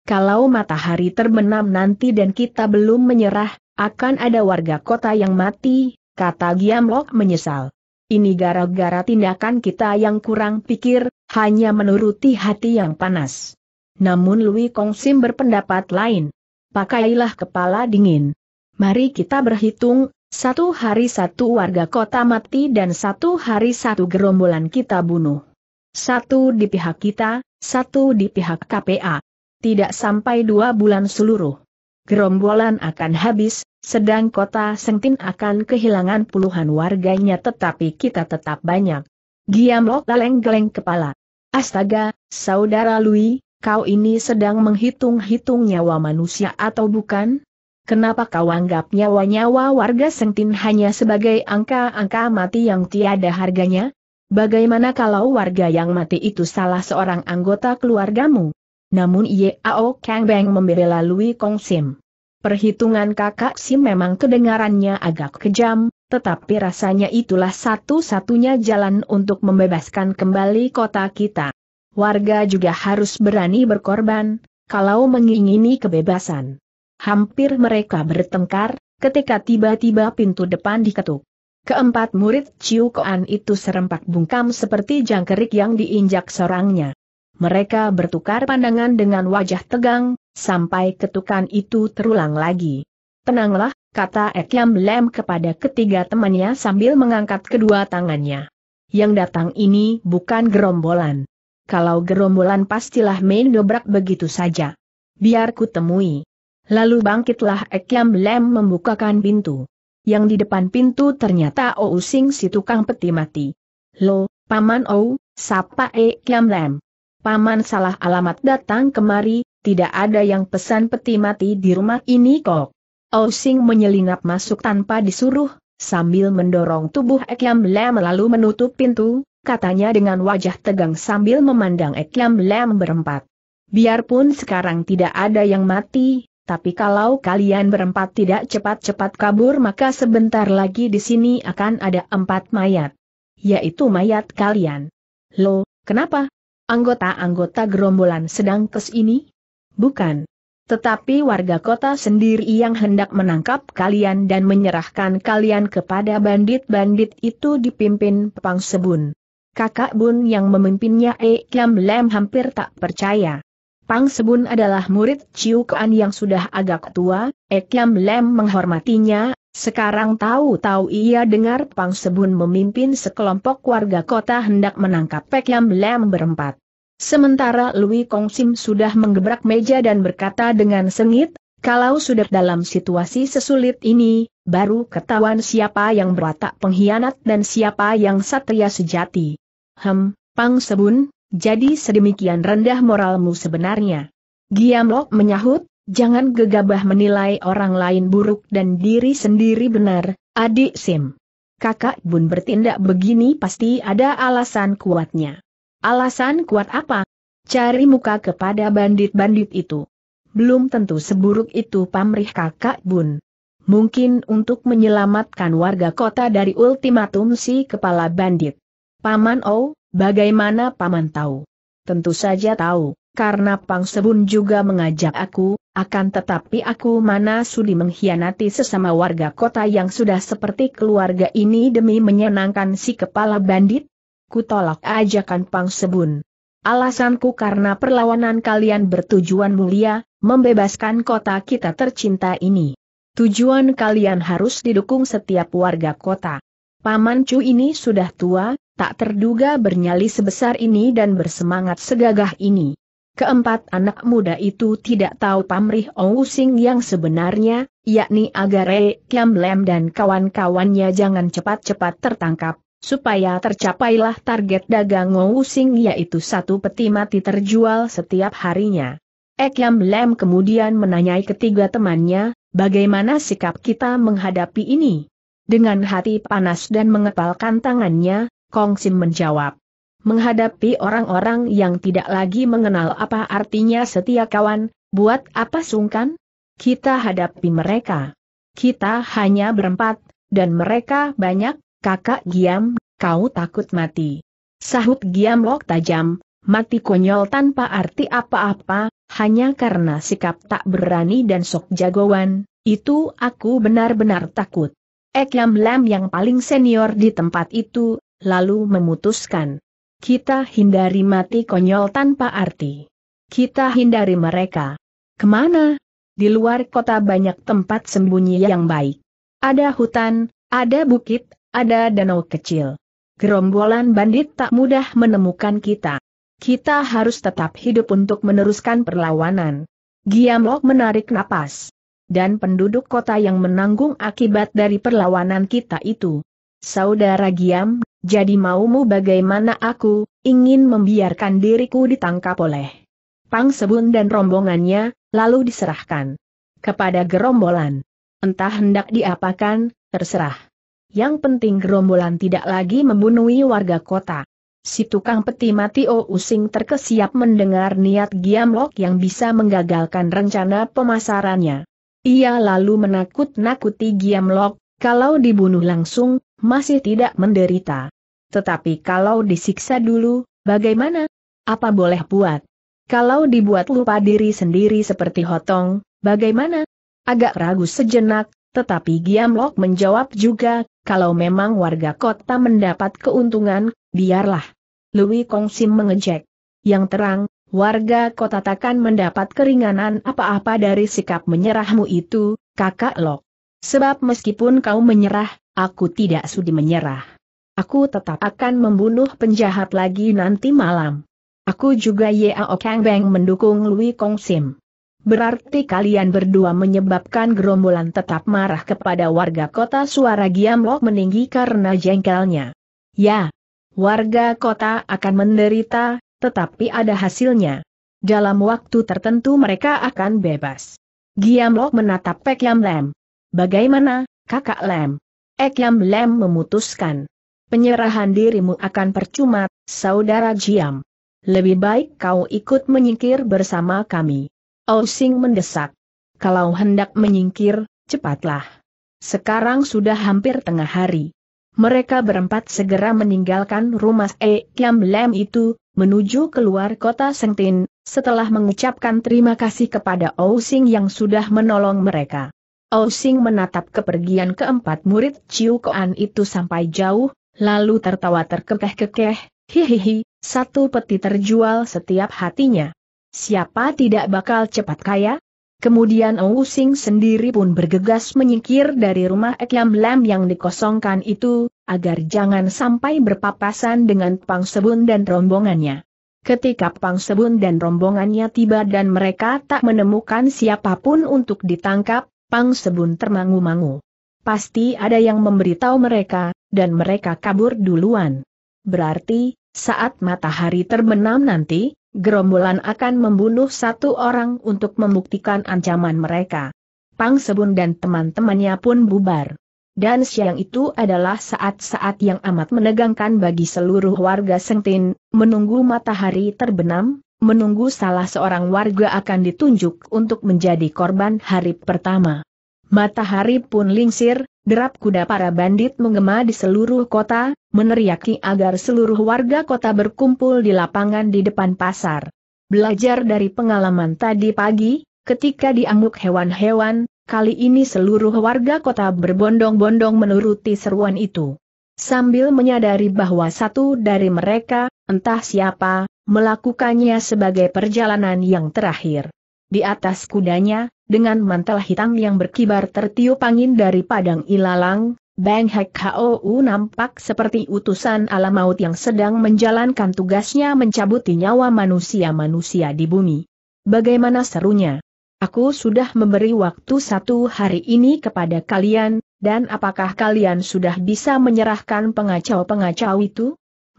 Kalau matahari terbenam nanti dan kita belum menyerah, akan ada warga kota yang mati, kata Giam Lok menyesal. Ini gara-gara tindakan kita yang kurang pikir, hanya menuruti hati yang panas. Namun Lui Kong Sim berpendapat lain. Pakailah kepala dingin. Mari kita berhitung, satu hari satu warga kota mati dan satu hari satu gerombolan kita bunuh. Satu di pihak kita, satu di pihak K P A. Tidak sampai dua bulan seluruh gerombolan akan habis, sedang kota Sengtin akan kehilangan puluhan warganya tetapi kita tetap banyak. Giam Lok geleng-geleng kepala. Astaga, saudara Lui, kau ini sedang menghitung-hitung nyawa manusia atau bukan? Kenapa kau anggap nyawa-nyawa warga Sengtin hanya sebagai angka-angka mati yang tiada harganya? Bagaimana kalau warga yang mati itu salah seorang anggota keluargamu? Namun Ye Ao Keng Beng membela Lui Kong Sim. Perhitungan kakak Sim memang kedengarannya agak kejam, tetapi rasanya itulah satu-satunya jalan untuk membebaskan kembali kota kita. Warga juga harus berani berkorban, kalau mengingini kebebasan. Hampir mereka bertengkar, ketika tiba-tiba pintu depan diketuk. Keempat murid Ciu Koan itu serempak bungkam seperti jangkrik yang diinjak serangnya. Mereka bertukar pandangan dengan wajah tegang, sampai ketukan itu terulang lagi. Tenanglah, kata Ek Yam Lem kepada ketiga temannya sambil mengangkat kedua tangannya. Yang datang ini bukan gerombolan. Kalau gerombolan pastilah main dobrak begitu saja. Biar ku temui. Lalu bangkitlah Ek Yam Lem membukakan pintu. Yang di depan pintu ternyata Ong Sing si tukang peti mati. Lo, Paman Au, sapa Ek Yam Lem. Paman salah alamat datang kemari, tidak ada yang pesan peti mati di rumah ini kok. Ong Sing menyelinap masuk tanpa disuruh, sambil mendorong tubuh Ek Yam Lem lalu menutup pintu, katanya dengan wajah tegang sambil memandang Ek Yam Lem berempat. Biarpun sekarang tidak ada yang mati, tapi kalau kalian berempat tidak cepat-cepat kabur maka sebentar lagi di sini akan ada empat mayat. Yaitu mayat kalian. Loh, kenapa? Anggota-anggota gerombolan sedang kesini? Bukan. Tetapi warga kota sendiri yang hendak menangkap kalian dan menyerahkan kalian kepada bandit-bandit itu dipimpin Pang Se Bun. Kakak Bun yang memimpinnya Ek Yam Lem hampir tak percaya. Pang Se Bun adalah murid Ciu Koan yang sudah agak tua, Ek Yam Lem menghormatinya, sekarang tahu-tahu ia dengar Pang Se Bun memimpin sekelompok warga kota hendak menangkap Ek Yam Lem berempat. Sementara Lui Kong Sim sudah menggebrak meja dan berkata dengan sengit, kalau sudah dalam situasi sesulit ini, baru ketahuan siapa yang berwatak pengkhianat dan siapa yang satria sejati. Hem, Pang Se Bun, jadi sedemikian rendah moralmu sebenarnya. Giam Lok menyahut, jangan gegabah menilai orang lain buruk dan diri sendiri benar, adik Sim. Kakak Bun bertindak begini pasti ada alasan kuatnya. Alasan kuat apa? Cari muka kepada bandit-bandit itu. Belum tentu seburuk itu pamrih kakak Bun. Mungkin untuk menyelamatkan warga kota dari ultimatum si kepala bandit. Paman Au, bagaimana Paman tahu? Tentu saja tahu, karena Pang Se Bun juga mengajak aku, akan tetapi aku mana sudi mengkhianati sesama warga kota yang sudah seperti keluarga ini demi menyenangkan si kepala bandit? Ku tolak ajakan Pang Se Bun. Alasanku karena perlawanan kalian bertujuan mulia, membebaskan kota kita tercinta ini. Tujuan kalian harus didukung setiap warga kota. Paman Cu ini sudah tua, tak terduga bernyali sebesar ini dan bersemangat segagah ini. Keempat anak muda itu tidak tahu pamrih Ong Sing yang sebenarnya, yakni agar Ek Yam Lem dan kawan-kawannya jangan cepat-cepat tertangkap. Supaya tercapailah target dagang Ong Sing yaitu satu peti mati terjual setiap harinya. Ek Yam Lem kemudian menanyai ketiga temannya, bagaimana sikap kita menghadapi ini? Dengan hati panas dan mengepalkan tangannya, Kong Sim menjawab. Menghadapi orang-orang yang tidak lagi mengenal apa artinya setia kawan, buat apa sungkan? Kita hadapi mereka. Kita hanya berempat, dan mereka banyak. Kakak Giam, kau takut mati. Sahut Giam Lok tajam, mati konyol tanpa arti apa-apa, hanya karena sikap tak berani dan sok jagoan, itu aku benar-benar takut. Ek Yam Lem yang paling senior di tempat itu, lalu memutuskan. Kita hindari mati konyol tanpa arti. Kita hindari mereka. Kemana? Di luar kota banyak tempat sembunyi yang baik. Ada hutan, ada bukit. Ada danau kecil. Gerombolan bandit tak mudah menemukan kita. Kita harus tetap hidup untuk meneruskan perlawanan. Giam Lok menarik napas. Dan penduduk kota yang menanggung akibat dari perlawanan kita itu. Saudara Giam, jadi maumu bagaimana aku, ingin membiarkan diriku ditangkap oleh Pang Se Bun dan rombongannya, lalu diserahkan kepada gerombolan. Entah hendak diapakan, terserah. Yang penting gerombolan tidak lagi membunuhi warga kota. Si tukang peti mati Ong Sing terkesiap mendengar niat Giam Lok yang bisa menggagalkan rencana pemasarannya. Ia lalu menakut-nakuti Giam Lok, kalau dibunuh langsung, masih tidak menderita. Tetapi kalau disiksa dulu, bagaimana? Apa boleh buat? Kalau dibuat lupa diri sendiri seperti Hotong, bagaimana? Agak ragu sejenak, tetapi Giam Lok menjawab juga, kalau memang warga kota mendapat keuntungan, biarlah. Lui Kong Sim mengejek. Yang terang, warga kota takkan mendapat keringanan apa-apa dari sikap menyerahmu itu, kakak Lok. Sebab meskipun kau menyerah, aku tidak sudi menyerah. Aku tetap akan membunuh penjahat lagi nanti malam. Aku juga Ye Ao Keng Beng mendukung Lui Kong Sim. Berarti kalian berdua menyebabkan gerombolan tetap marah kepada warga kota. Suara Giam Lok meninggi karena jengkelnya. Ya, warga kota akan menderita, tetapi ada hasilnya. Dalam waktu tertentu mereka akan bebas. Giam Lok menatap Ek Yam Lem. Bagaimana, kakak Lem? Ek Yam Lem memutuskan. Penyerahan dirimu akan percuma, saudara Giam. Lebih baik kau ikut menyingkir bersama kami. Ong Sing mendesak. Kalau hendak menyingkir, cepatlah. Sekarang sudah hampir tengah hari. Mereka berempat segera meninggalkan rumah Ek Yam Lem itu, menuju keluar kota Sengtin, setelah mengucapkan terima kasih kepada Ong Sing yang sudah menolong mereka. Ong Sing menatap kepergian keempat murid Ciu Koan itu sampai jauh, lalu tertawa terkekeh-kekeh, hihihi, satu peti terjual setiap hatinya. Siapa tidak bakal cepat kaya? Kemudian Ong Sing sendiri pun bergegas menyingkir dari rumah Ek Yam Lem yang dikosongkan itu, agar jangan sampai berpapasan dengan Pang Se Bun dan rombongannya. Ketika Pang Se Bun dan rombongannya tiba dan mereka tak menemukan siapapun untuk ditangkap, Pang Se Bun termangu-mangu. Pasti ada yang memberitahu mereka, dan mereka kabur duluan. Berarti, saat matahari terbenam nanti, gerombolan akan membunuh satu orang untuk membuktikan ancaman mereka. Pang Se Bun dan teman-temannya pun bubar. Dan siang itu adalah saat-saat yang amat menegangkan bagi seluruh warga Sengtin, menunggu matahari terbenam, menunggu salah seorang warga akan ditunjuk untuk menjadi korban hari pertama. Matahari pun lingsir, derap kuda para bandit menggema di seluruh kota, meneriaki agar seluruh warga kota berkumpul di lapangan di depan pasar. Belajar dari pengalaman tadi pagi, ketika diamuk hewan-hewan, kali ini seluruh warga kota berbondong-bondong menuruti seruan itu. Sambil menyadari bahwa satu dari mereka, entah siapa, melakukannya sebagai perjalanan yang terakhir. Di atas kudanya, dengan mantel hitam yang berkibar tertiup angin dari padang ilalang, Beng Hek Hou nampak seperti utusan alam maut yang sedang menjalankan tugasnya mencabuti nyawa manusia-manusia di bumi. Bagaimana serunya? Aku sudah memberi waktu satu hari ini kepada kalian, dan apakah kalian sudah bisa menyerahkan pengacau-pengacau itu?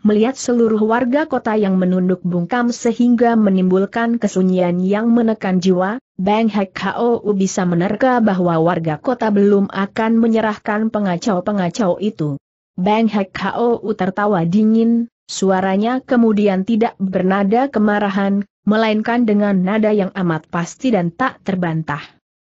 Melihat seluruh warga kota yang menunduk bungkam sehingga menimbulkan kesunyian yang menekan jiwa, Beng Hek Hou bisa menerka bahwa warga kota belum akan menyerahkan pengacau-pengacau itu. Beng Hek Hou tertawa dingin, suaranya kemudian tidak bernada kemarahan, melainkan dengan nada yang amat pasti dan tak terbantah.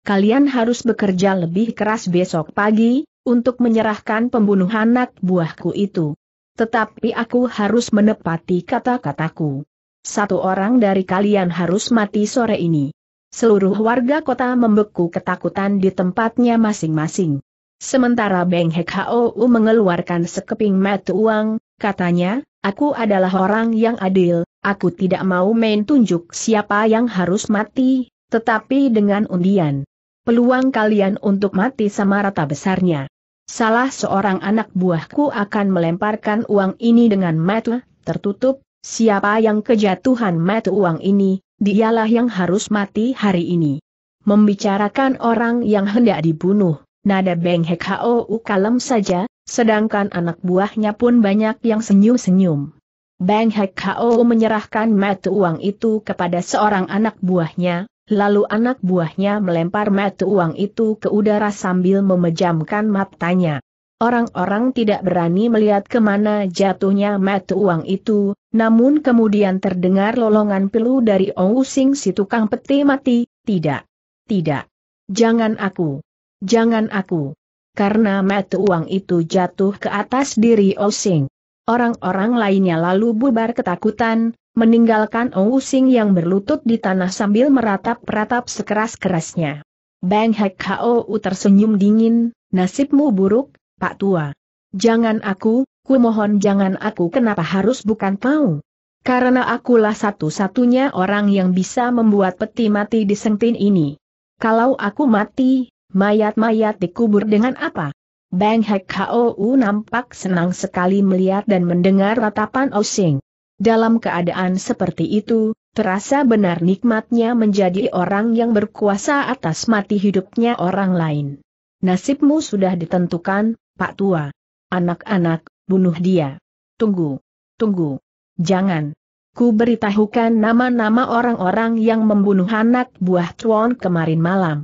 Kalian harus bekerja lebih keras besok pagi, untuk menyerahkan pembunuh anak buahku itu. Tetapi aku harus menepati kata-kataku. Satu orang dari kalian harus mati sore ini. Seluruh warga kota membeku ketakutan di tempatnya masing-masing. Sementara Beng Hek Hou mengeluarkan sekeping mata uang, katanya, aku adalah orang yang adil, aku tidak mau main tunjuk siapa yang harus mati, tetapi dengan undian. Peluang kalian untuk mati sama rata besarnya. Salah seorang anak buahku akan melemparkan uang ini dengan mata tertutup, siapa yang kejatuhan mata uang ini, dialah yang harus mati hari ini. Membicarakan orang yang hendak dibunuh, nada Beng Hek Hou kalem saja, sedangkan anak buahnya pun banyak yang senyum-senyum. Beng Hek Hou menyerahkan mata uang itu kepada seorang anak buahnya. Lalu anak buahnya melempar mata uang itu ke udara sambil memejamkan matanya. Orang-orang tidak berani melihat kemana jatuhnya mata uang itu, namun kemudian terdengar lolongan pilu dari Ong Sing si tukang peti mati, tidak, tidak, jangan aku, jangan aku. Karena mata uang itu jatuh ke atas diri Ong Sing. Orang-orang lainnya lalu bubar ketakutan, meninggalkan Ong Sing yang berlutut di tanah sambil meratap-ratap sekeras-kerasnya. Beng Hek Hou tersenyum dingin, nasibmu buruk, Pak Tua. Jangan aku, ku mohon jangan aku. Kenapa harus bukan kau? Karena akulah satu-satunya orang yang bisa membuat peti mati di Sengtin ini. Kalau aku mati, mayat-mayat dikubur dengan apa? Beng Hek Hou nampak senang sekali melihat dan mendengar ratapan Ong Sing. Dalam keadaan seperti itu, terasa benar nikmatnya menjadi orang yang berkuasa atas mati hidupnya orang lain. Nasibmu sudah ditentukan, Pak Tua. Anak-anak, bunuh dia. Tunggu, tunggu. Jangan. Ku beritahukan nama-nama orang-orang yang membunuh anak buah Tuan kemarin malam.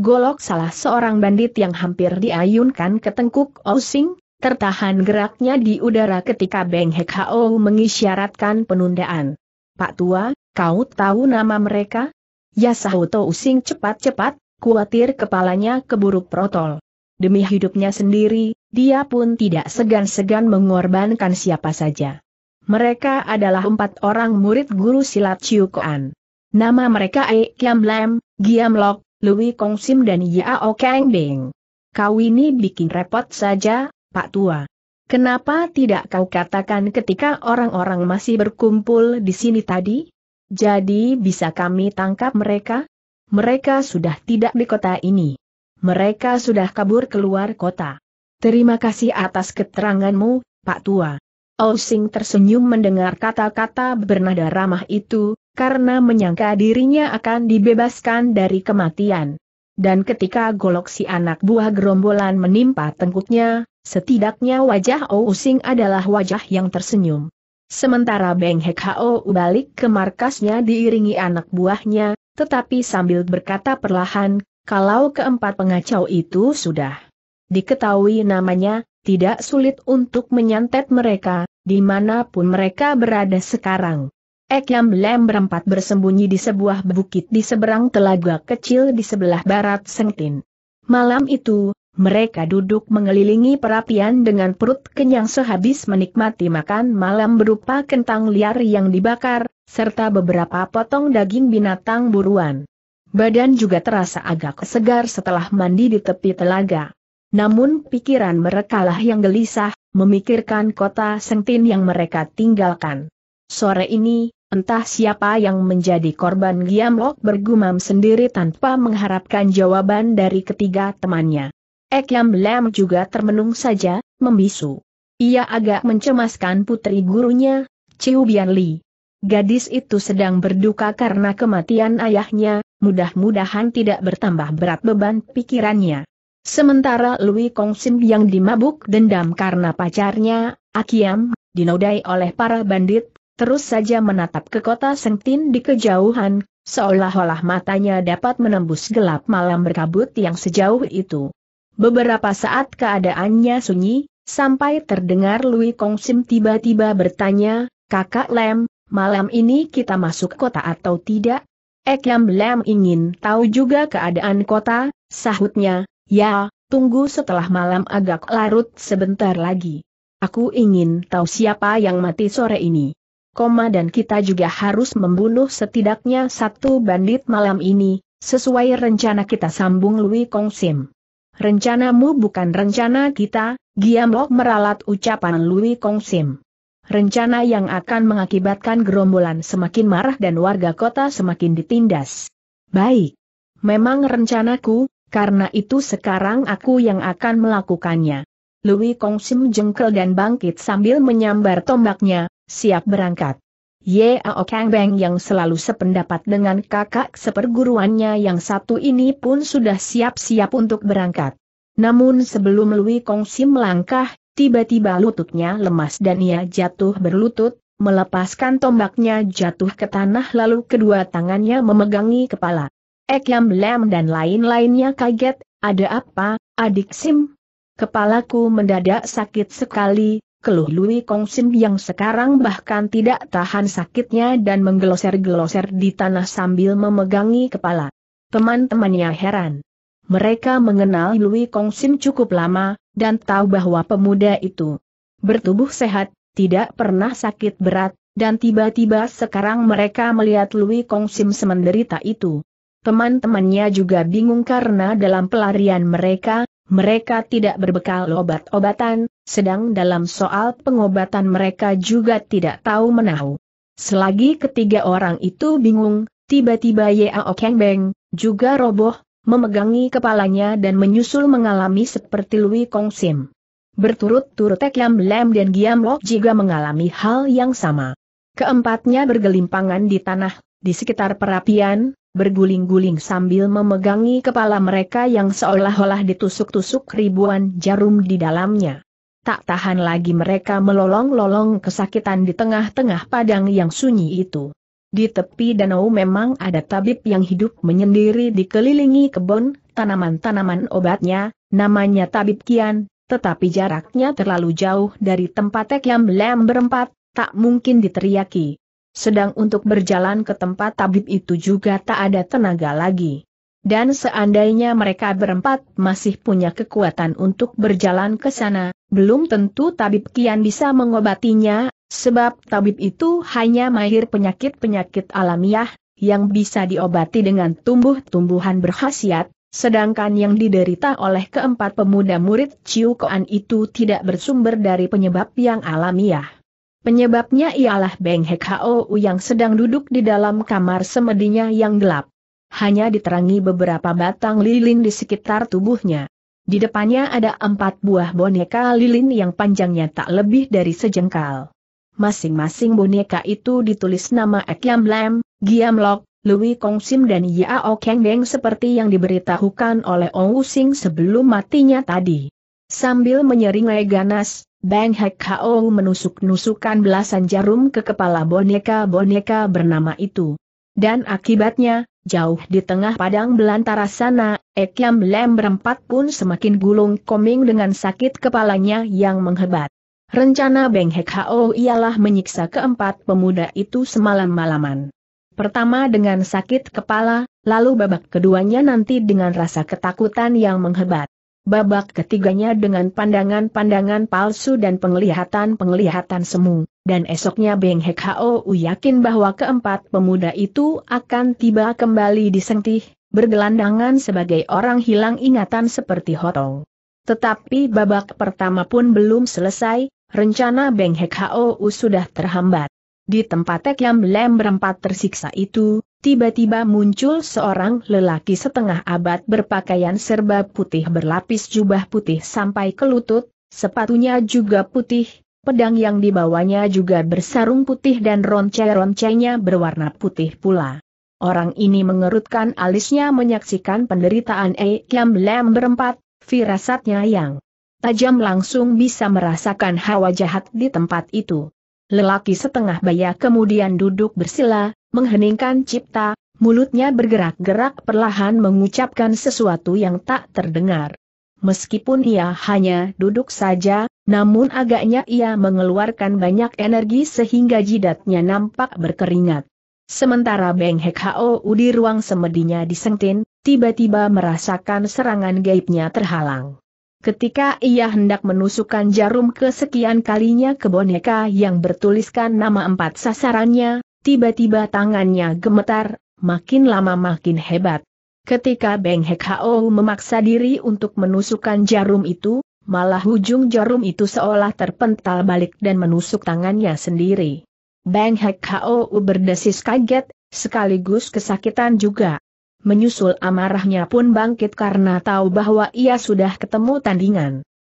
Golok salah seorang bandit yang hampir diayunkan ke tengkuk Ong Sing. Tertahan geraknya di udara ketika Beng Hek Hou mengisyaratkan penundaan. Pak Tua, kau tahu nama mereka? Ya sahut Ong Sing cepat-cepat, khawatir kepalanya keburu protol. Demi hidupnya sendiri, Dia pun tidak segan-segan mengorbankan siapa saja. Mereka adalah empat orang murid guru silat Ciu Koan. Nama mereka Ek Yam Lem, Giam Lok, Lui Kong Sim dan Ye Ao Keng Beng. Kau ini bikin repot saja, Pak Tua. Kenapa tidak kau katakan ketika orang-orang masih berkumpul di sini tadi? Jadi bisa kami tangkap mereka? Mereka sudah tidak di kota ini. Mereka sudah kabur keluar kota. Terima kasih atas keteranganmu, Pak Tua. Ong Sing tersenyum mendengar kata-kata bernada ramah itu, karena menyangka dirinya akan dibebaskan dari kematian. Dan ketika golok si anak buah gerombolan menimpa tengkuknya, setidaknya wajah Ong Sing adalah wajah yang tersenyum. Sementara Beng Hek Hou balik ke markasnya diiringi anak buahnya, tetapi sambil berkata perlahan, kalau keempat pengacau itu sudah diketahui namanya, tidak sulit untuk menyantet mereka, dimanapun mereka berada sekarang. Ek Yam Lem berempat bersembunyi di sebuah bukit di seberang telaga kecil di sebelah barat Sengtin. Malam itu, mereka duduk mengelilingi perapian dengan perut kenyang sehabis menikmati makan malam berupa kentang liar yang dibakar, serta beberapa potong daging binatang buruan. Badan juga terasa agak segar setelah mandi di tepi telaga. Namun pikiran merekalah yang gelisah, memikirkan kota Sengtin yang mereka tinggalkan. Sore ini, entah siapa yang menjadi korban Giam Lok bergumam sendiri tanpa mengharapkan jawaban dari ketiga temannya. Ek Yam Lem juga termenung saja, membisu. Ia agak mencemaskan putri gurunya, Ciu Bian Li. Gadis itu sedang berduka karena kematian ayahnya, mudah-mudahan tidak bertambah berat beban pikirannya. Sementara Lui Kong Sim yang dimabuk dendam karena pacarnya, Akyam, dinodai oleh para bandit, terus saja menatap ke kota Sengtin di kejauhan, seolah-olah matanya dapat menembus gelap malam berkabut yang sejauh itu. Beberapa saat keadaannya sunyi, sampai terdengar Lui Kong Sim tiba-tiba bertanya, "Kakak Lem, malam ini kita masuk kota atau tidak?" Ek Yam Lem ingin tahu juga keadaan kota, sahutnya. Ya, tunggu setelah malam agak larut sebentar lagi. Aku ingin tahu siapa yang mati sore ini. Koma dan kita juga harus membunuh setidaknya satu bandit malam ini, sesuai rencana kita sambung Lui Kong Sim. Rencanamu bukan rencana kita, Giam Lok meralat ucapan Lui Kong Sim. Rencana yang akan mengakibatkan gerombolan semakin marah dan warga kota semakin ditindas. Baik. Memang rencanaku. Karena itu sekarang aku yang akan melakukannya. Lui Kong Sim jengkel dan bangkit sambil menyambar tombaknya, siap berangkat. Ye Ao Keng Beng yang selalu sependapat dengan kakak seperguruannya yang satu ini pun sudah siap-siap untuk berangkat. Namun sebelum Lui Kong Sim melangkah, tiba-tiba lututnya lemas dan ia jatuh berlutut, melepaskan tombaknya jatuh ke tanah lalu kedua tangannya memegangi kepala. Ek Yam Lem dan lain-lainnya kaget, ada apa, adik Sim? Kepalaku mendadak sakit sekali, keluh Lui Kong Sim yang sekarang bahkan tidak tahan sakitnya dan menggeloser-geloser di tanah sambil memegangi kepala. Teman-temannya heran. Mereka mengenal Lui Kong Sim cukup lama, dan tahu bahwa pemuda itu bertubuh sehat, tidak pernah sakit berat, dan tiba-tiba sekarang mereka melihat Lui Kong Sim semenderita itu. Teman-temannya juga bingung karena dalam pelarian mereka, mereka tidak berbekal obat-obatan, sedang dalam soal pengobatan mereka juga tidak tahu menahu. Selagi ketiga orang itu bingung, tiba-tiba Ye Ao Keng Beng juga roboh, memegangi kepalanya dan menyusul mengalami seperti Lui Kong Sim. Berturut-turut Ek Yam Lem dan Giam Lok juga mengalami hal yang sama. Keempatnya bergelimpangan di tanah, di sekitar perapian, berguling-guling sambil memegangi kepala mereka yang seolah-olah ditusuk-tusuk ribuan jarum di dalamnya. Tak tahan lagi mereka melolong-lolong kesakitan di tengah-tengah padang yang sunyi itu. Di tepi danau memang ada tabib yang hidup menyendiri dikelilingi kebun, tanaman-tanaman obatnya, namanya Tabib Kian, tetapi jaraknya terlalu jauh dari tempat Ek Yam Lem berempat, tak mungkin diteriaki. Sedang untuk berjalan ke tempat tabib itu juga tak ada tenaga lagi. Dan seandainya mereka berempat masih punya kekuatan untuk berjalan ke sana, belum tentu tabib Kian bisa mengobatinya, sebab tabib itu hanya mahir penyakit-penyakit alamiah, yang bisa diobati dengan tumbuh-tumbuhan berkhasiat, sedangkan yang diderita oleh keempat pemuda murid Ciu Koan itu tidak bersumber dari penyebab yang alamiah. Penyebabnya ialah Beng Hek Hou yang sedang duduk di dalam kamar semedinya yang gelap. Hanya diterangi beberapa batang lilin di sekitar tubuhnya. Di depannya ada empat buah boneka lilin yang panjangnya tak lebih dari sejengkal. Masing-masing boneka itu ditulis nama Ek Yam Lem, Giam Lok, Lui Kong Sim dan Ye Ao Keng Beng seperti yang diberitahukan oleh Ong Sing sebelum matinya tadi. Sambil menyeringai ganas, Beng Hek Hou menusuk-nusukan belasan jarum ke kepala boneka-boneka bernama itu. Dan akibatnya, jauh di tengah padang belantara sana, Ek Yam Lem berempat pun semakin gulung koming dengan sakit kepalanya yang menghebat. Rencana Beng Hek Hou ialah menyiksa keempat pemuda itu semalam-malaman. Pertama dengan sakit kepala, lalu babak keduanya nanti dengan rasa ketakutan yang menghebat. Babak ketiganya dengan pandangan-pandangan palsu dan penglihatan-penglihatan semu. Dan esoknya Beng Hek Hou yakin bahwa keempat pemuda itu akan tiba kembali di Sengtih, bergelandangan sebagai orang hilang ingatan seperti Hotong. Tetapi babak pertama pun belum selesai, rencana Beng Hek Hou sudah terhambat. Di tempat Ek Yam Lem berempat tersiksa itu, tiba-tiba muncul seorang lelaki setengah abad berpakaian serba putih berlapis jubah putih sampai ke lutut, sepatunya juga putih. Pedang yang dibawanya juga bersarung putih dan ronce-roncenya berwarna putih pula. Orang ini mengerutkan alisnya menyaksikan penderitaan Ek Yam Lem berempat, firasatnya yang tajam langsung bisa merasakan hawa jahat di tempat itu. Lelaki setengah baya kemudian duduk bersila, mengheningkan cipta, mulutnya bergerak-gerak perlahan mengucapkan sesuatu yang tak terdengar. Meskipun ia hanya duduk saja, namun agaknya ia mengeluarkan banyak energi sehingga jidatnya nampak berkeringat. Sementara Beng Hek Hou di ruang semedinya di Sengtin, tiba-tiba merasakan serangan gaibnya terhalang. Ketika ia hendak menusukkan jarum kesekian kalinya ke boneka yang bertuliskan nama empat sasarannya, tiba-tiba tangannya gemetar, makin lama makin hebat. Ketika Beng Hek Hou memaksa diri untuk menusukkan jarum itu, malah ujung jarum itu seolah terpental balik dan menusuk tangannya sendiri. Beng Hek Hou berdesis kaget, sekaligus kesakitan juga. Menyusul amarahnya pun bangkit karena tahu bahwa ia sudah ketemu tandingan.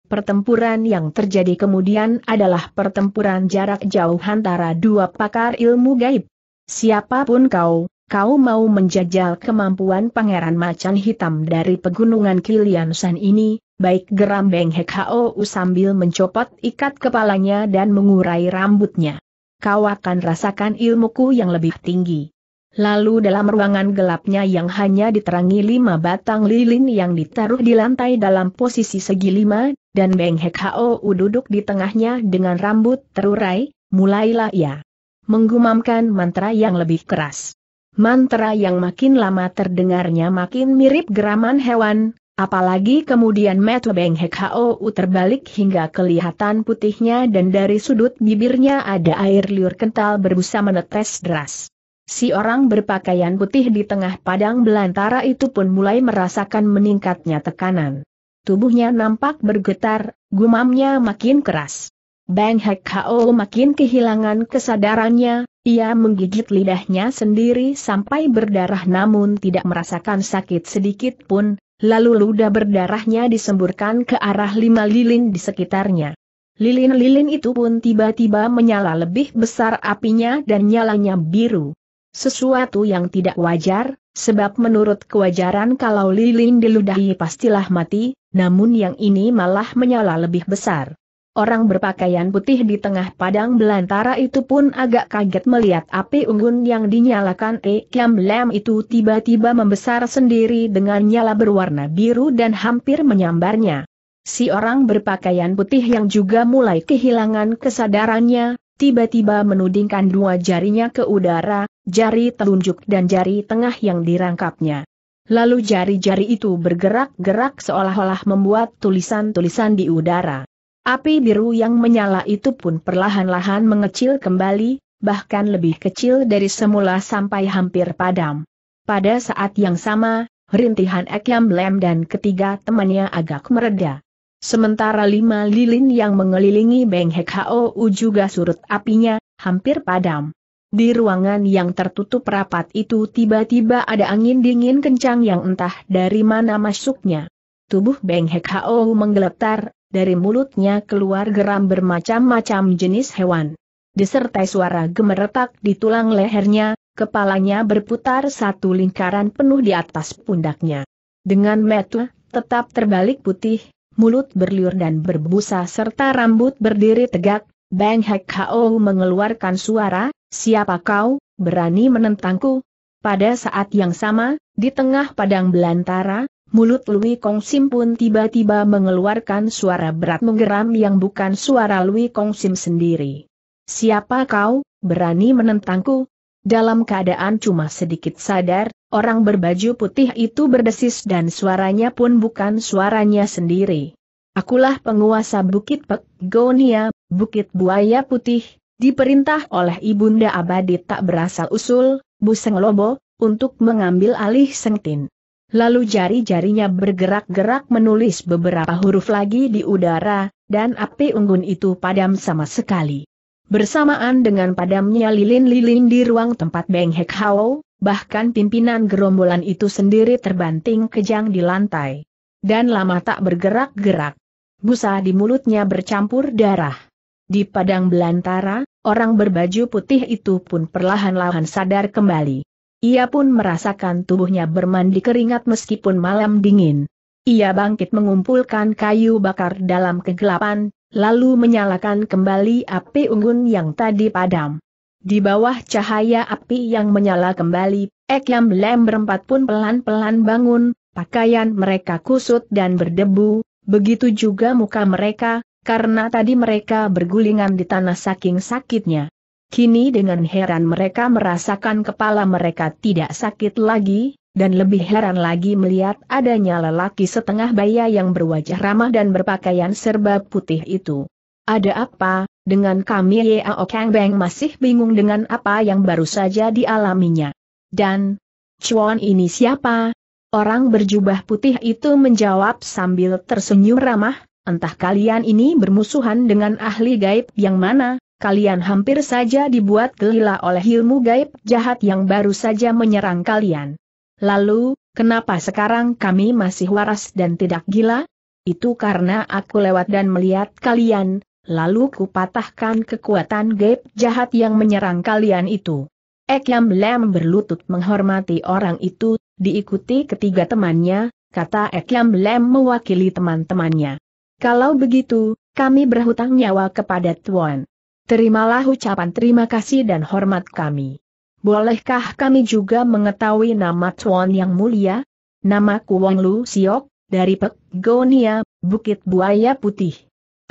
Pertempuran yang terjadi kemudian adalah pertempuran jarak jauh antara dua pakar ilmu gaib. Siapapun kau, kau mau menjajal kemampuan pangeran macan hitam dari pegunungan Kilian San ini? Baik, geram Beng Hek Hou sambil mencopot ikat kepalanya dan mengurai rambutnya. Kau akan rasakan ilmuku yang lebih tinggi. Lalu dalam ruangan gelapnya yang hanya diterangi lima batang lilin yang ditaruh di lantai dalam posisi segi lima, dan Beng Hek Hou duduk di tengahnya dengan rambut terurai, mulailah ia menggumamkan mantra yang lebih keras. Mantra yang makin lama terdengarnya makin mirip geraman hewan. Apalagi kemudian mata Beng Hek Hou terbalik hingga kelihatan putihnya dan dari sudut bibirnya ada air liur kental berbusa menetes deras. Si orang berpakaian putih di tengah padang belantara itu pun mulai merasakan meningkatnya tekanan. Tubuhnya nampak bergetar, gumamnya makin keras. Beng Hek Hou makin kehilangan kesadarannya, ia menggigit lidahnya sendiri sampai berdarah namun tidak merasakan sakit sedikit pun. Lalu ludah berdarahnya disemburkan ke arah lima lilin di sekitarnya. Lilin-lilin itu pun tiba-tiba menyala lebih besar apinya dan nyalanya biru. Sesuatu yang tidak wajar, sebab menurut kewajaran kalau lilin diludahi pastilah mati, namun yang ini malah menyala lebih besar. Orang berpakaian putih di tengah padang belantara itu pun agak kaget melihat api unggun yang dinyalakan Ek Yam Lem itu tiba-tiba membesar sendiri dengan nyala berwarna biru dan hampir menyambarnya. Si orang berpakaian putih yang juga mulai kehilangan kesadarannya, tiba-tiba menudingkan dua jarinya ke udara, jari telunjuk dan jari tengah yang dirangkapnya. Lalu jari-jari itu bergerak-gerak seolah-olah membuat tulisan-tulisan di udara. Api biru yang menyala itu pun perlahan-lahan mengecil kembali, bahkan lebih kecil dari semula sampai hampir padam. Pada saat yang sama, rintihan Ek Yam Lem dan ketiga temannya agak mereda. Sementara lima lilin yang mengelilingi Beng Hek Hou juga surut apinya, hampir padam. Di ruangan yang tertutup rapat itu tiba-tiba ada angin dingin kencang yang entah dari mana masuknya. Tubuh Beng Hek Hou menggeletar, dari mulutnya keluar geram bermacam-macam jenis hewan. Disertai suara gemeretak di tulang lehernya, kepalanya berputar satu lingkaran penuh di atas pundaknya. Dengan mata tetap terbalik putih, mulut berliur dan berbusa serta rambut berdiri tegak, Beng Hek Hou mengeluarkan suara, "Siapa kau, berani menentangku?" Pada saat yang sama, di tengah padang belantara, mulut Lui Kong Sim pun tiba-tiba mengeluarkan suara berat menggeram yang bukan suara Lui Kong Sim sendiri. "Siapa kau, berani menentangku?" Dalam keadaan cuma sedikit sadar, orang berbaju putih itu berdesis dan suaranya pun bukan suaranya sendiri. "Akulah penguasa Bukit Pek Gonia, Bukit Buaya Putih, diperintah oleh Ibunda Abadi tak berasal usul, Buseng Lobo, untuk mengambil alih Sengtin." Lalu jari-jarinya bergerak-gerak menulis beberapa huruf lagi di udara, dan api unggun itu padam sama sekali. Bersamaan dengan padamnya lilin-lilin di ruang tempat Beng Hek Hou, bahkan pimpinan gerombolan itu sendiri terbanting kejang di lantai. Dan lama tak bergerak-gerak. Busa di mulutnya bercampur darah. Di padang belantara, orang berbaju putih itu pun perlahan-lahan sadar kembali. Ia pun merasakan tubuhnya bermandi keringat meskipun malam dingin. Ia bangkit mengumpulkan kayu bakar dalam kegelapan, lalu menyalakan kembali api unggun yang tadi padam. Di bawah cahaya api yang menyala kembali, Ek Yam Lem berempat pun pelan-pelan bangun, pakaian mereka kusut dan berdebu, begitu juga muka mereka, karena tadi mereka bergulingan di tanah saking sakitnya. Kini dengan heran mereka merasakan kepala mereka tidak sakit lagi, dan lebih heran lagi melihat adanya lelaki setengah baya yang berwajah ramah dan berpakaian serba putih itu. "Ada apa dengan kami?" Ye Ao Keng Beng masih bingung dengan apa yang baru saja dialaminya. "Dan Chuan ini siapa?" Orang berjubah putih itu menjawab sambil tersenyum ramah, "Entah kalian ini bermusuhan dengan ahli gaib yang mana? Kalian hampir saja dibuat gila oleh ilmu gaib jahat yang baru saja menyerang kalian. Lalu, kenapa sekarang kami masih waras dan tidak gila? Itu karena aku lewat dan melihat kalian, lalu kupatahkan kekuatan gaib jahat yang menyerang kalian itu." Ek Yam Lem berlutut menghormati orang itu, diikuti ketiga temannya, kata Ek Yam Lem mewakili teman-temannya. "Kalau begitu, kami berhutang nyawa kepada Tuan. Terimalah ucapan terima kasih dan hormat kami. Bolehkah kami juga mengetahui nama Tuan yang mulia?" "Namaku Wang Lu Siok, dari Pek Gonia, Bukit Buaya Putih.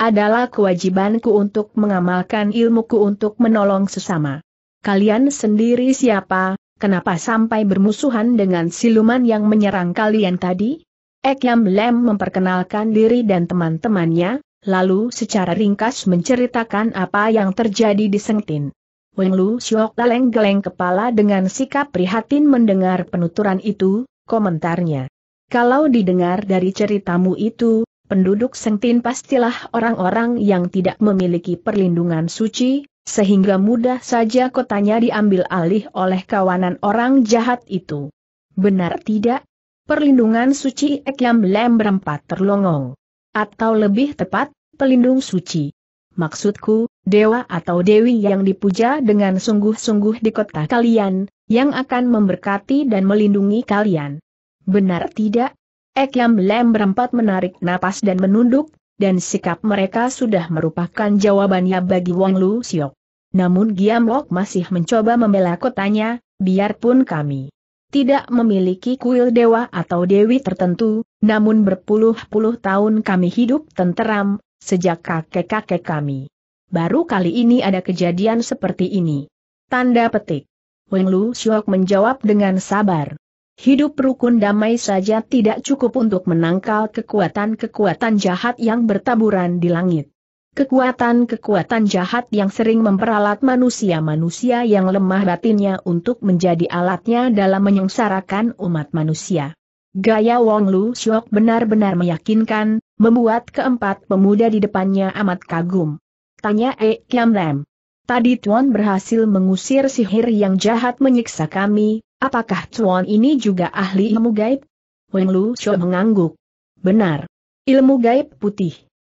Adalah kewajibanku untuk mengamalkan ilmuku untuk menolong sesama. Kalian sendiri siapa, kenapa sampai bermusuhan dengan siluman yang menyerang kalian tadi?" Ek Yam Lem memperkenalkan diri dan teman-temannya, lalu secara ringkas menceritakan apa yang terjadi di Sengtin. Wang Lu Siok geleng-geleng kepala dengan sikap prihatin mendengar penuturan itu, komentarnya. "Kalau didengar dari ceritamu itu, penduduk Sengtin pastilah orang-orang yang tidak memiliki perlindungan suci, sehingga mudah saja kotanya diambil alih oleh kawanan orang jahat itu. Benar tidak?" "Perlindungan suci?" Ek Yam Lem berempat terlongong. "Atau lebih tepat, pelindung suci. Maksudku, dewa atau dewi yang dipuja dengan sungguh-sungguh di kota kalian, yang akan memberkati dan melindungi kalian. Benar tidak?" Ek Yam Lem berempat menarik napas dan menunduk, dan sikap mereka sudah merupakan jawabannya bagi Wang Lu Siok. "Namun Giam Lok masih mencoba membela kotanya, biarpun kami tidak memiliki kuil dewa atau dewi tertentu, namun berpuluh-puluh tahun kami hidup tenteram, sejak kakek-kakek kami. Baru kali ini ada kejadian seperti ini." Tanda petik. Wang Lu Siok menjawab dengan sabar. Hidup rukun damai saja tidak cukup untuk menangkal kekuatan-kekuatan jahat yang bertaburan di langit. Kekuatan-kekuatan jahat yang sering memperalat manusia-manusia yang lemah batinnya untuk menjadi alatnya dalam menyengsarakan umat manusia. Gaya Wang Lu Siok benar-benar meyakinkan, membuat keempat pemuda di depannya amat kagum. Tanya Ek Yam Lem. Tadi Tuan berhasil mengusir sihir yang jahat menyiksa kami, apakah Tuan ini juga ahli ilmu gaib? Wang Lu Siok mengangguk. Benar. Ilmu gaib putih.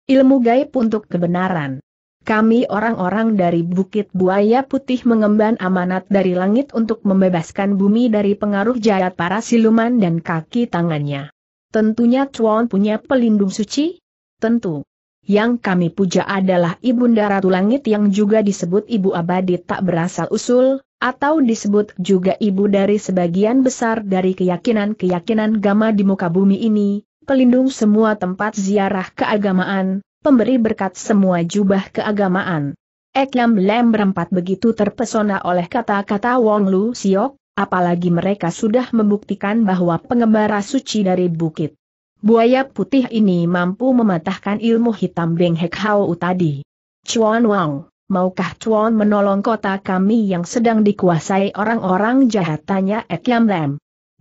Ilmu gaib untuk kebenaran. Kami orang-orang dari Bukit Buaya Putih mengemban amanat dari langit untuk membebaskan bumi dari pengaruh jahat para siluman dan kaki tangannya. Tentunya Tuan punya pelindung suci? Tentu. Yang kami puja adalah Ibunda Ratu Langit yang juga disebut Ibu Abadi tak berasal usul, atau disebut juga Ibu dari sebagian besar dari keyakinan-keyakinan agama di muka bumi ini, pelindung semua tempat ziarah keagamaan, pemberi berkat semua jubah keagamaan. Ek Yam Lem berempat begitu terpesona oleh kata-kata Wang Lu Siok, apalagi mereka sudah membuktikan bahwa pengembara suci dari Bukit Buaya Putih ini mampu mematahkan ilmu hitam Beng Hek Hou tadi. Chuan Wang, maukah Chuan menolong kota kami yang sedang dikuasai orang-orang jahat? Tanya Ek Yam Lem.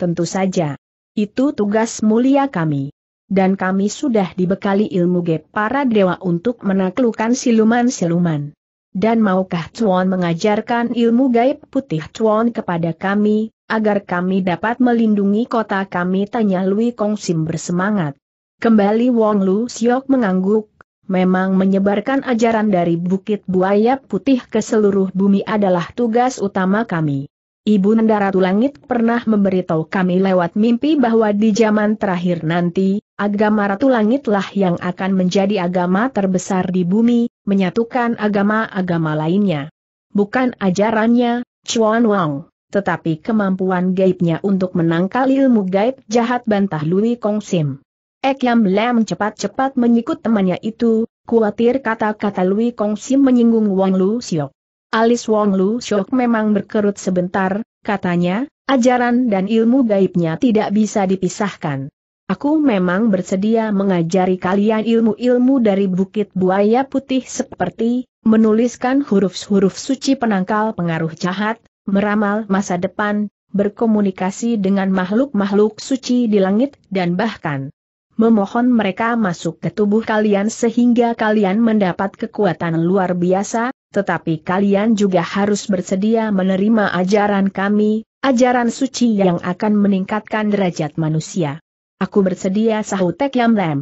Tentu saja. Itu tugas mulia kami. Dan kami sudah dibekali ilmu gaib para dewa untuk menaklukkan siluman-siluman. Dan maukah Chuan mengajarkan ilmu gaib putih Chuan kepada kami, agar kami dapat melindungi kota kami? Tanya Lui Kong Sim bersemangat. Kembali Wang Lu Siok mengangguk. Memang menyebarkan ajaran dari Bukit Buaya Putih ke seluruh bumi adalah tugas utama kami. Ibunda Ratu Langit pernah memberitahu kami lewat mimpi bahwa di zaman terakhir nanti, agama Ratu Langitlah yang akan menjadi agama terbesar di bumi, menyatukan agama-agama lainnya. Bukan ajarannya, Chuan Wang, tetapi kemampuan gaibnya untuk menangkal ilmu gaib jahat, bantah Lui Kong Sim. Ek Yam Lem cepat-cepat menyikut temannya itu, khawatir kata-kata Lui Kong Sim menyinggung Wang Lu Siok. Alis Wang Lu Siok memang berkerut sebentar, katanya, ajaran dan ilmu gaibnya tidak bisa dipisahkan. Aku memang bersedia mengajari kalian ilmu-ilmu dari Bukit Buaya Putih seperti menuliskan huruf-huruf suci penangkal pengaruh jahat, meramal masa depan, berkomunikasi dengan makhluk-makhluk suci di langit dan bahkan memohon mereka masuk ke tubuh kalian sehingga kalian mendapat kekuatan luar biasa, tetapi kalian juga harus bersedia menerima ajaran kami, ajaran suci yang akan meningkatkan derajat manusia. Aku bersedia, sahut Ek Yam Lem.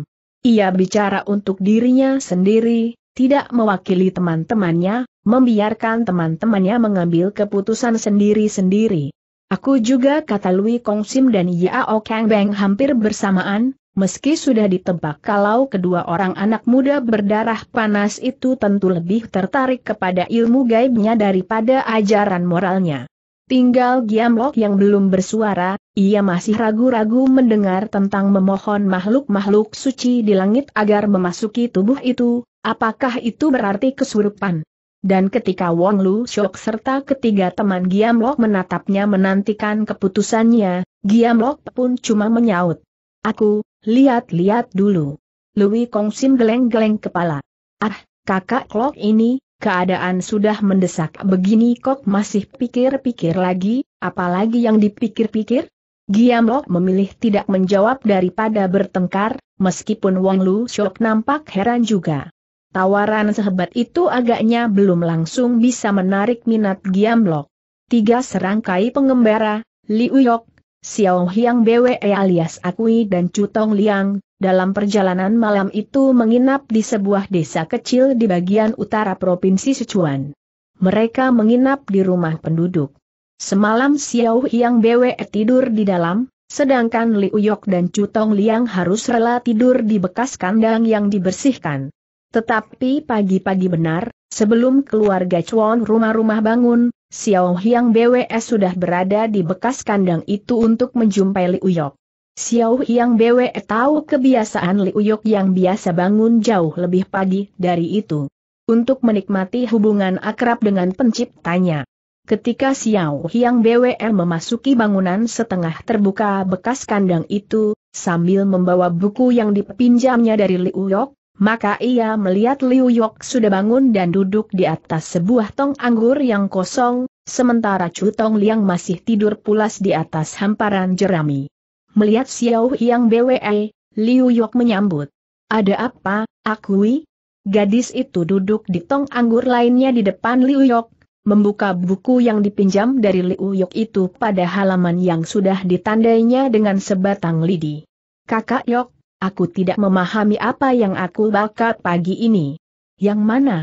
Ia bicara untuk dirinya sendiri, tidak mewakili teman-temannya, membiarkan teman-temannya mengambil keputusan sendiri-sendiri. Aku juga, kata Lui Kong Sim dan Ye Ao Keng Beng hampir bersamaan, meski sudah ditebak kalau kedua orang anak muda berdarah panas itu tentu lebih tertarik kepada ilmu gaibnya daripada ajaran moralnya. Tinggal Giam Lok yang belum bersuara, ia masih ragu-ragu mendengar tentang memohon makhluk-makhluk suci di langit agar memasuki tubuh itu, apakah itu berarti kesurupan? Dan ketika Wang Lu Siok serta ketiga teman Giam Lok menatapnya menantikan keputusannya, Giam Lok pun cuma menyaut. Aku, lihat-lihat dulu. Lui Kong Sim geleng-geleng kepala. Ah, kakak Lok ini, keadaan sudah mendesak begini kok masih pikir-pikir lagi, apalagi yang dipikir-pikir? Giam Lok memilih tidak menjawab daripada bertengkar, meskipun Wang Lu Siok nampak heran juga. Tawaran sehebat itu agaknya belum langsung bisa menarik minat Giam Lok. Tiga serangkai pengembara, Li Uyok, Xiao Hiang Bwe alias Akui dan Cu Tong Liang, dalam perjalanan malam itu menginap di sebuah desa kecil di bagian utara Provinsi Sichuan. Mereka menginap di rumah penduduk. Semalam Xiao Hiang Bwe tidur di dalam, sedangkan Li Uyok dan Cu Tong Liang harus rela tidur di bekas kandang yang dibersihkan. Tetapi pagi-pagi benar, sebelum keluarga Chuan rumah-rumah bangun, Xiao Hiang Bwe sudah berada di bekas kandang itu untuk menjumpai Li Uyok. Xiao Hiang Bwe tahu kebiasaan Li Uyok yang biasa bangun jauh lebih pagi dari itu untuk menikmati hubungan akrab dengan penciptanya. Ketika Xiao Hiang Bwe memasuki bangunan setengah terbuka bekas kandang itu, sambil membawa buku yang dipinjamnya dari Li Uyok, maka ia melihat Li Uyok sudah bangun dan duduk di atas sebuah tong anggur yang kosong, sementara Cu Tong Liang masih tidur pulas di atas hamparan jerami. Melihat Xiao Hiang Bwe, Li Uyok menyambut. "Ada apa, Akui?" Gadis itu duduk di tong anggur lainnya di depan Li Uyok, membuka buku yang dipinjam dari Li Uyok itu pada halaman yang sudah ditandainya dengan sebatang lidi. "Kakak Yok, aku tidak memahami apa yang aku baca pagi ini." "Yang mana?"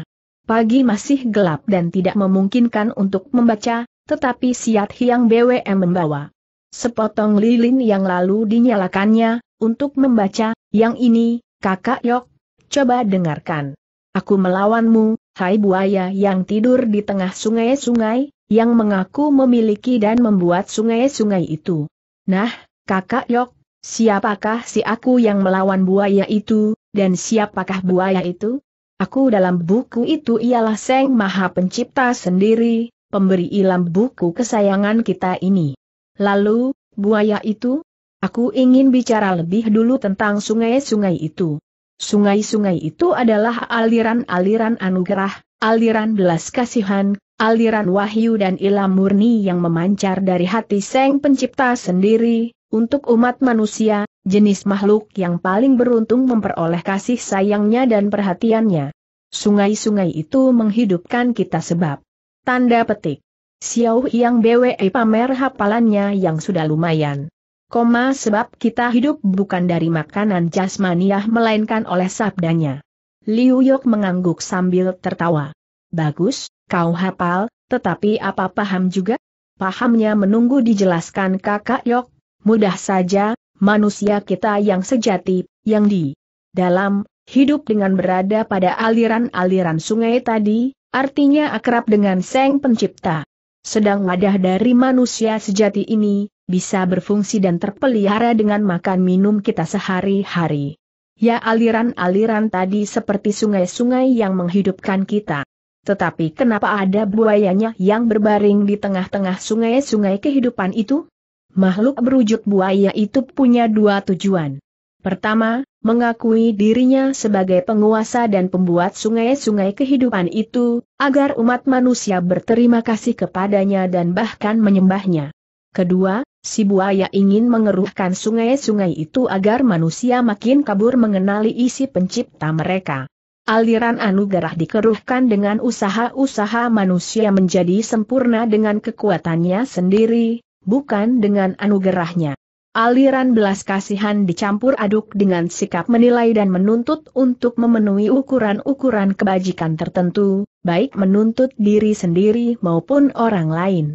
Pagi masih gelap dan tidak memungkinkan untuk membaca, tetapi Xiao Hiang Bwe membawa sepotong lilin yang lalu dinyalakannya untuk membaca. "Yang ini, Kakak Yok, coba dengarkan. Aku melawanmu, hai buaya yang tidur di tengah sungai-sungai, yang mengaku memiliki dan membuat sungai-sungai itu." "Nah, Kakak Yok, siapakah si aku yang melawan buaya itu, dan siapakah buaya itu?" "Aku dalam buku itu ialah Sang Maha Pencipta sendiri, pemberi ilham buku kesayangan kita ini." "Lalu, buaya itu?" "Aku ingin bicara lebih dulu tentang sungai-sungai itu. Sungai-sungai itu adalah aliran-aliran anugerah, aliran belas kasihan, aliran wahyu dan ilham murni yang memancar dari hati Sang Pencipta sendiri, untuk umat manusia, jenis makhluk yang paling beruntung memperoleh kasih sayangnya dan perhatiannya. Sungai-sungai itu menghidupkan kita sebab." Tanda petik. Xiao Hiang Bwe pamer hafalannya yang sudah lumayan. Koma "sebab kita hidup bukan dari makanan jasmaniah melainkan oleh sabdanya." Li Uyok mengangguk sambil tertawa. "Bagus, kau hafal, tetapi apa paham juga?" "Pahamnya menunggu dijelaskan Kakak Yok. Mudah saja, manusia kita yang sejati, yang di dalam, hidup dengan berada pada aliran-aliran sungai tadi, artinya akrab dengan Sang Pencipta. Sedang wadah dari manusia sejati ini, bisa berfungsi dan terpelihara dengan makan minum kita sehari-hari. Ya, aliran-aliran tadi seperti sungai-sungai yang menghidupkan kita. Tetapi kenapa ada buayanya yang berbaring di tengah-tengah sungai-sungai kehidupan itu?" Makhluk berwujud buaya itu punya dua tujuan. Pertama, mengakui dirinya sebagai penguasa dan pembuat sungai-sungai kehidupan itu, agar umat manusia berterima kasih kepadanya dan bahkan menyembahnya. Kedua, si buaya ingin mengeruhkan sungai-sungai itu agar manusia makin kabur mengenali isi pencipta mereka. Aliran anugerah dikeruhkan dengan usaha-usaha manusia menjadi sempurna dengan kekuatannya sendiri, bukan dengan anugerahnya. Aliran belas kasihan dicampur aduk dengan sikap menilai dan menuntut untuk memenuhi ukuran-ukuran kebajikan tertentu, baik menuntut diri sendiri maupun orang lain.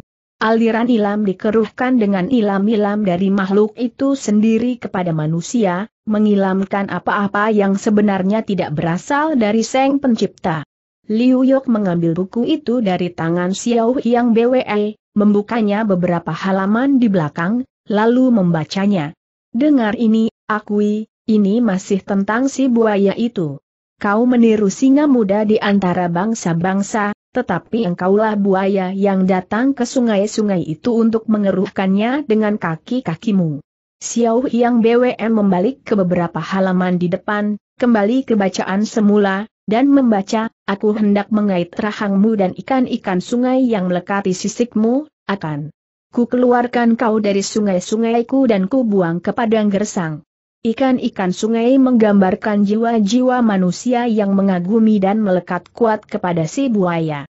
Aliran ilham dikeruhkan dengan ilham-ilham dari makhluk itu sendiri kepada manusia, mengilhamkan apa-apa yang sebenarnya tidak berasal dari Sang Pencipta. Li Uyok mengambil buku itu dari tangan Xiao Hiang Bwe, membukanya beberapa halaman di belakang, lalu membacanya. "Dengar ini, Akui, ini masih tentang si buaya itu. Kau meniru singa muda di antara bangsa-bangsa, tetapi engkaulah buaya yang datang ke sungai-sungai itu untuk mengeruhkannya dengan kaki-kakimu." Xiao Hiang Bwe membalik ke beberapa halaman di depan, kembali ke bacaan semula, dan membaca, "Aku hendak mengait rahangmu dan ikan-ikan sungai yang melekati sisikmu, akan ku keluarkan kau dari sungai-sungaiku dan ku buang ke padang gersang." Ikan-ikan sungai menggambarkan jiwa-jiwa manusia yang mengagumi dan melekat kuat kepada si buaya.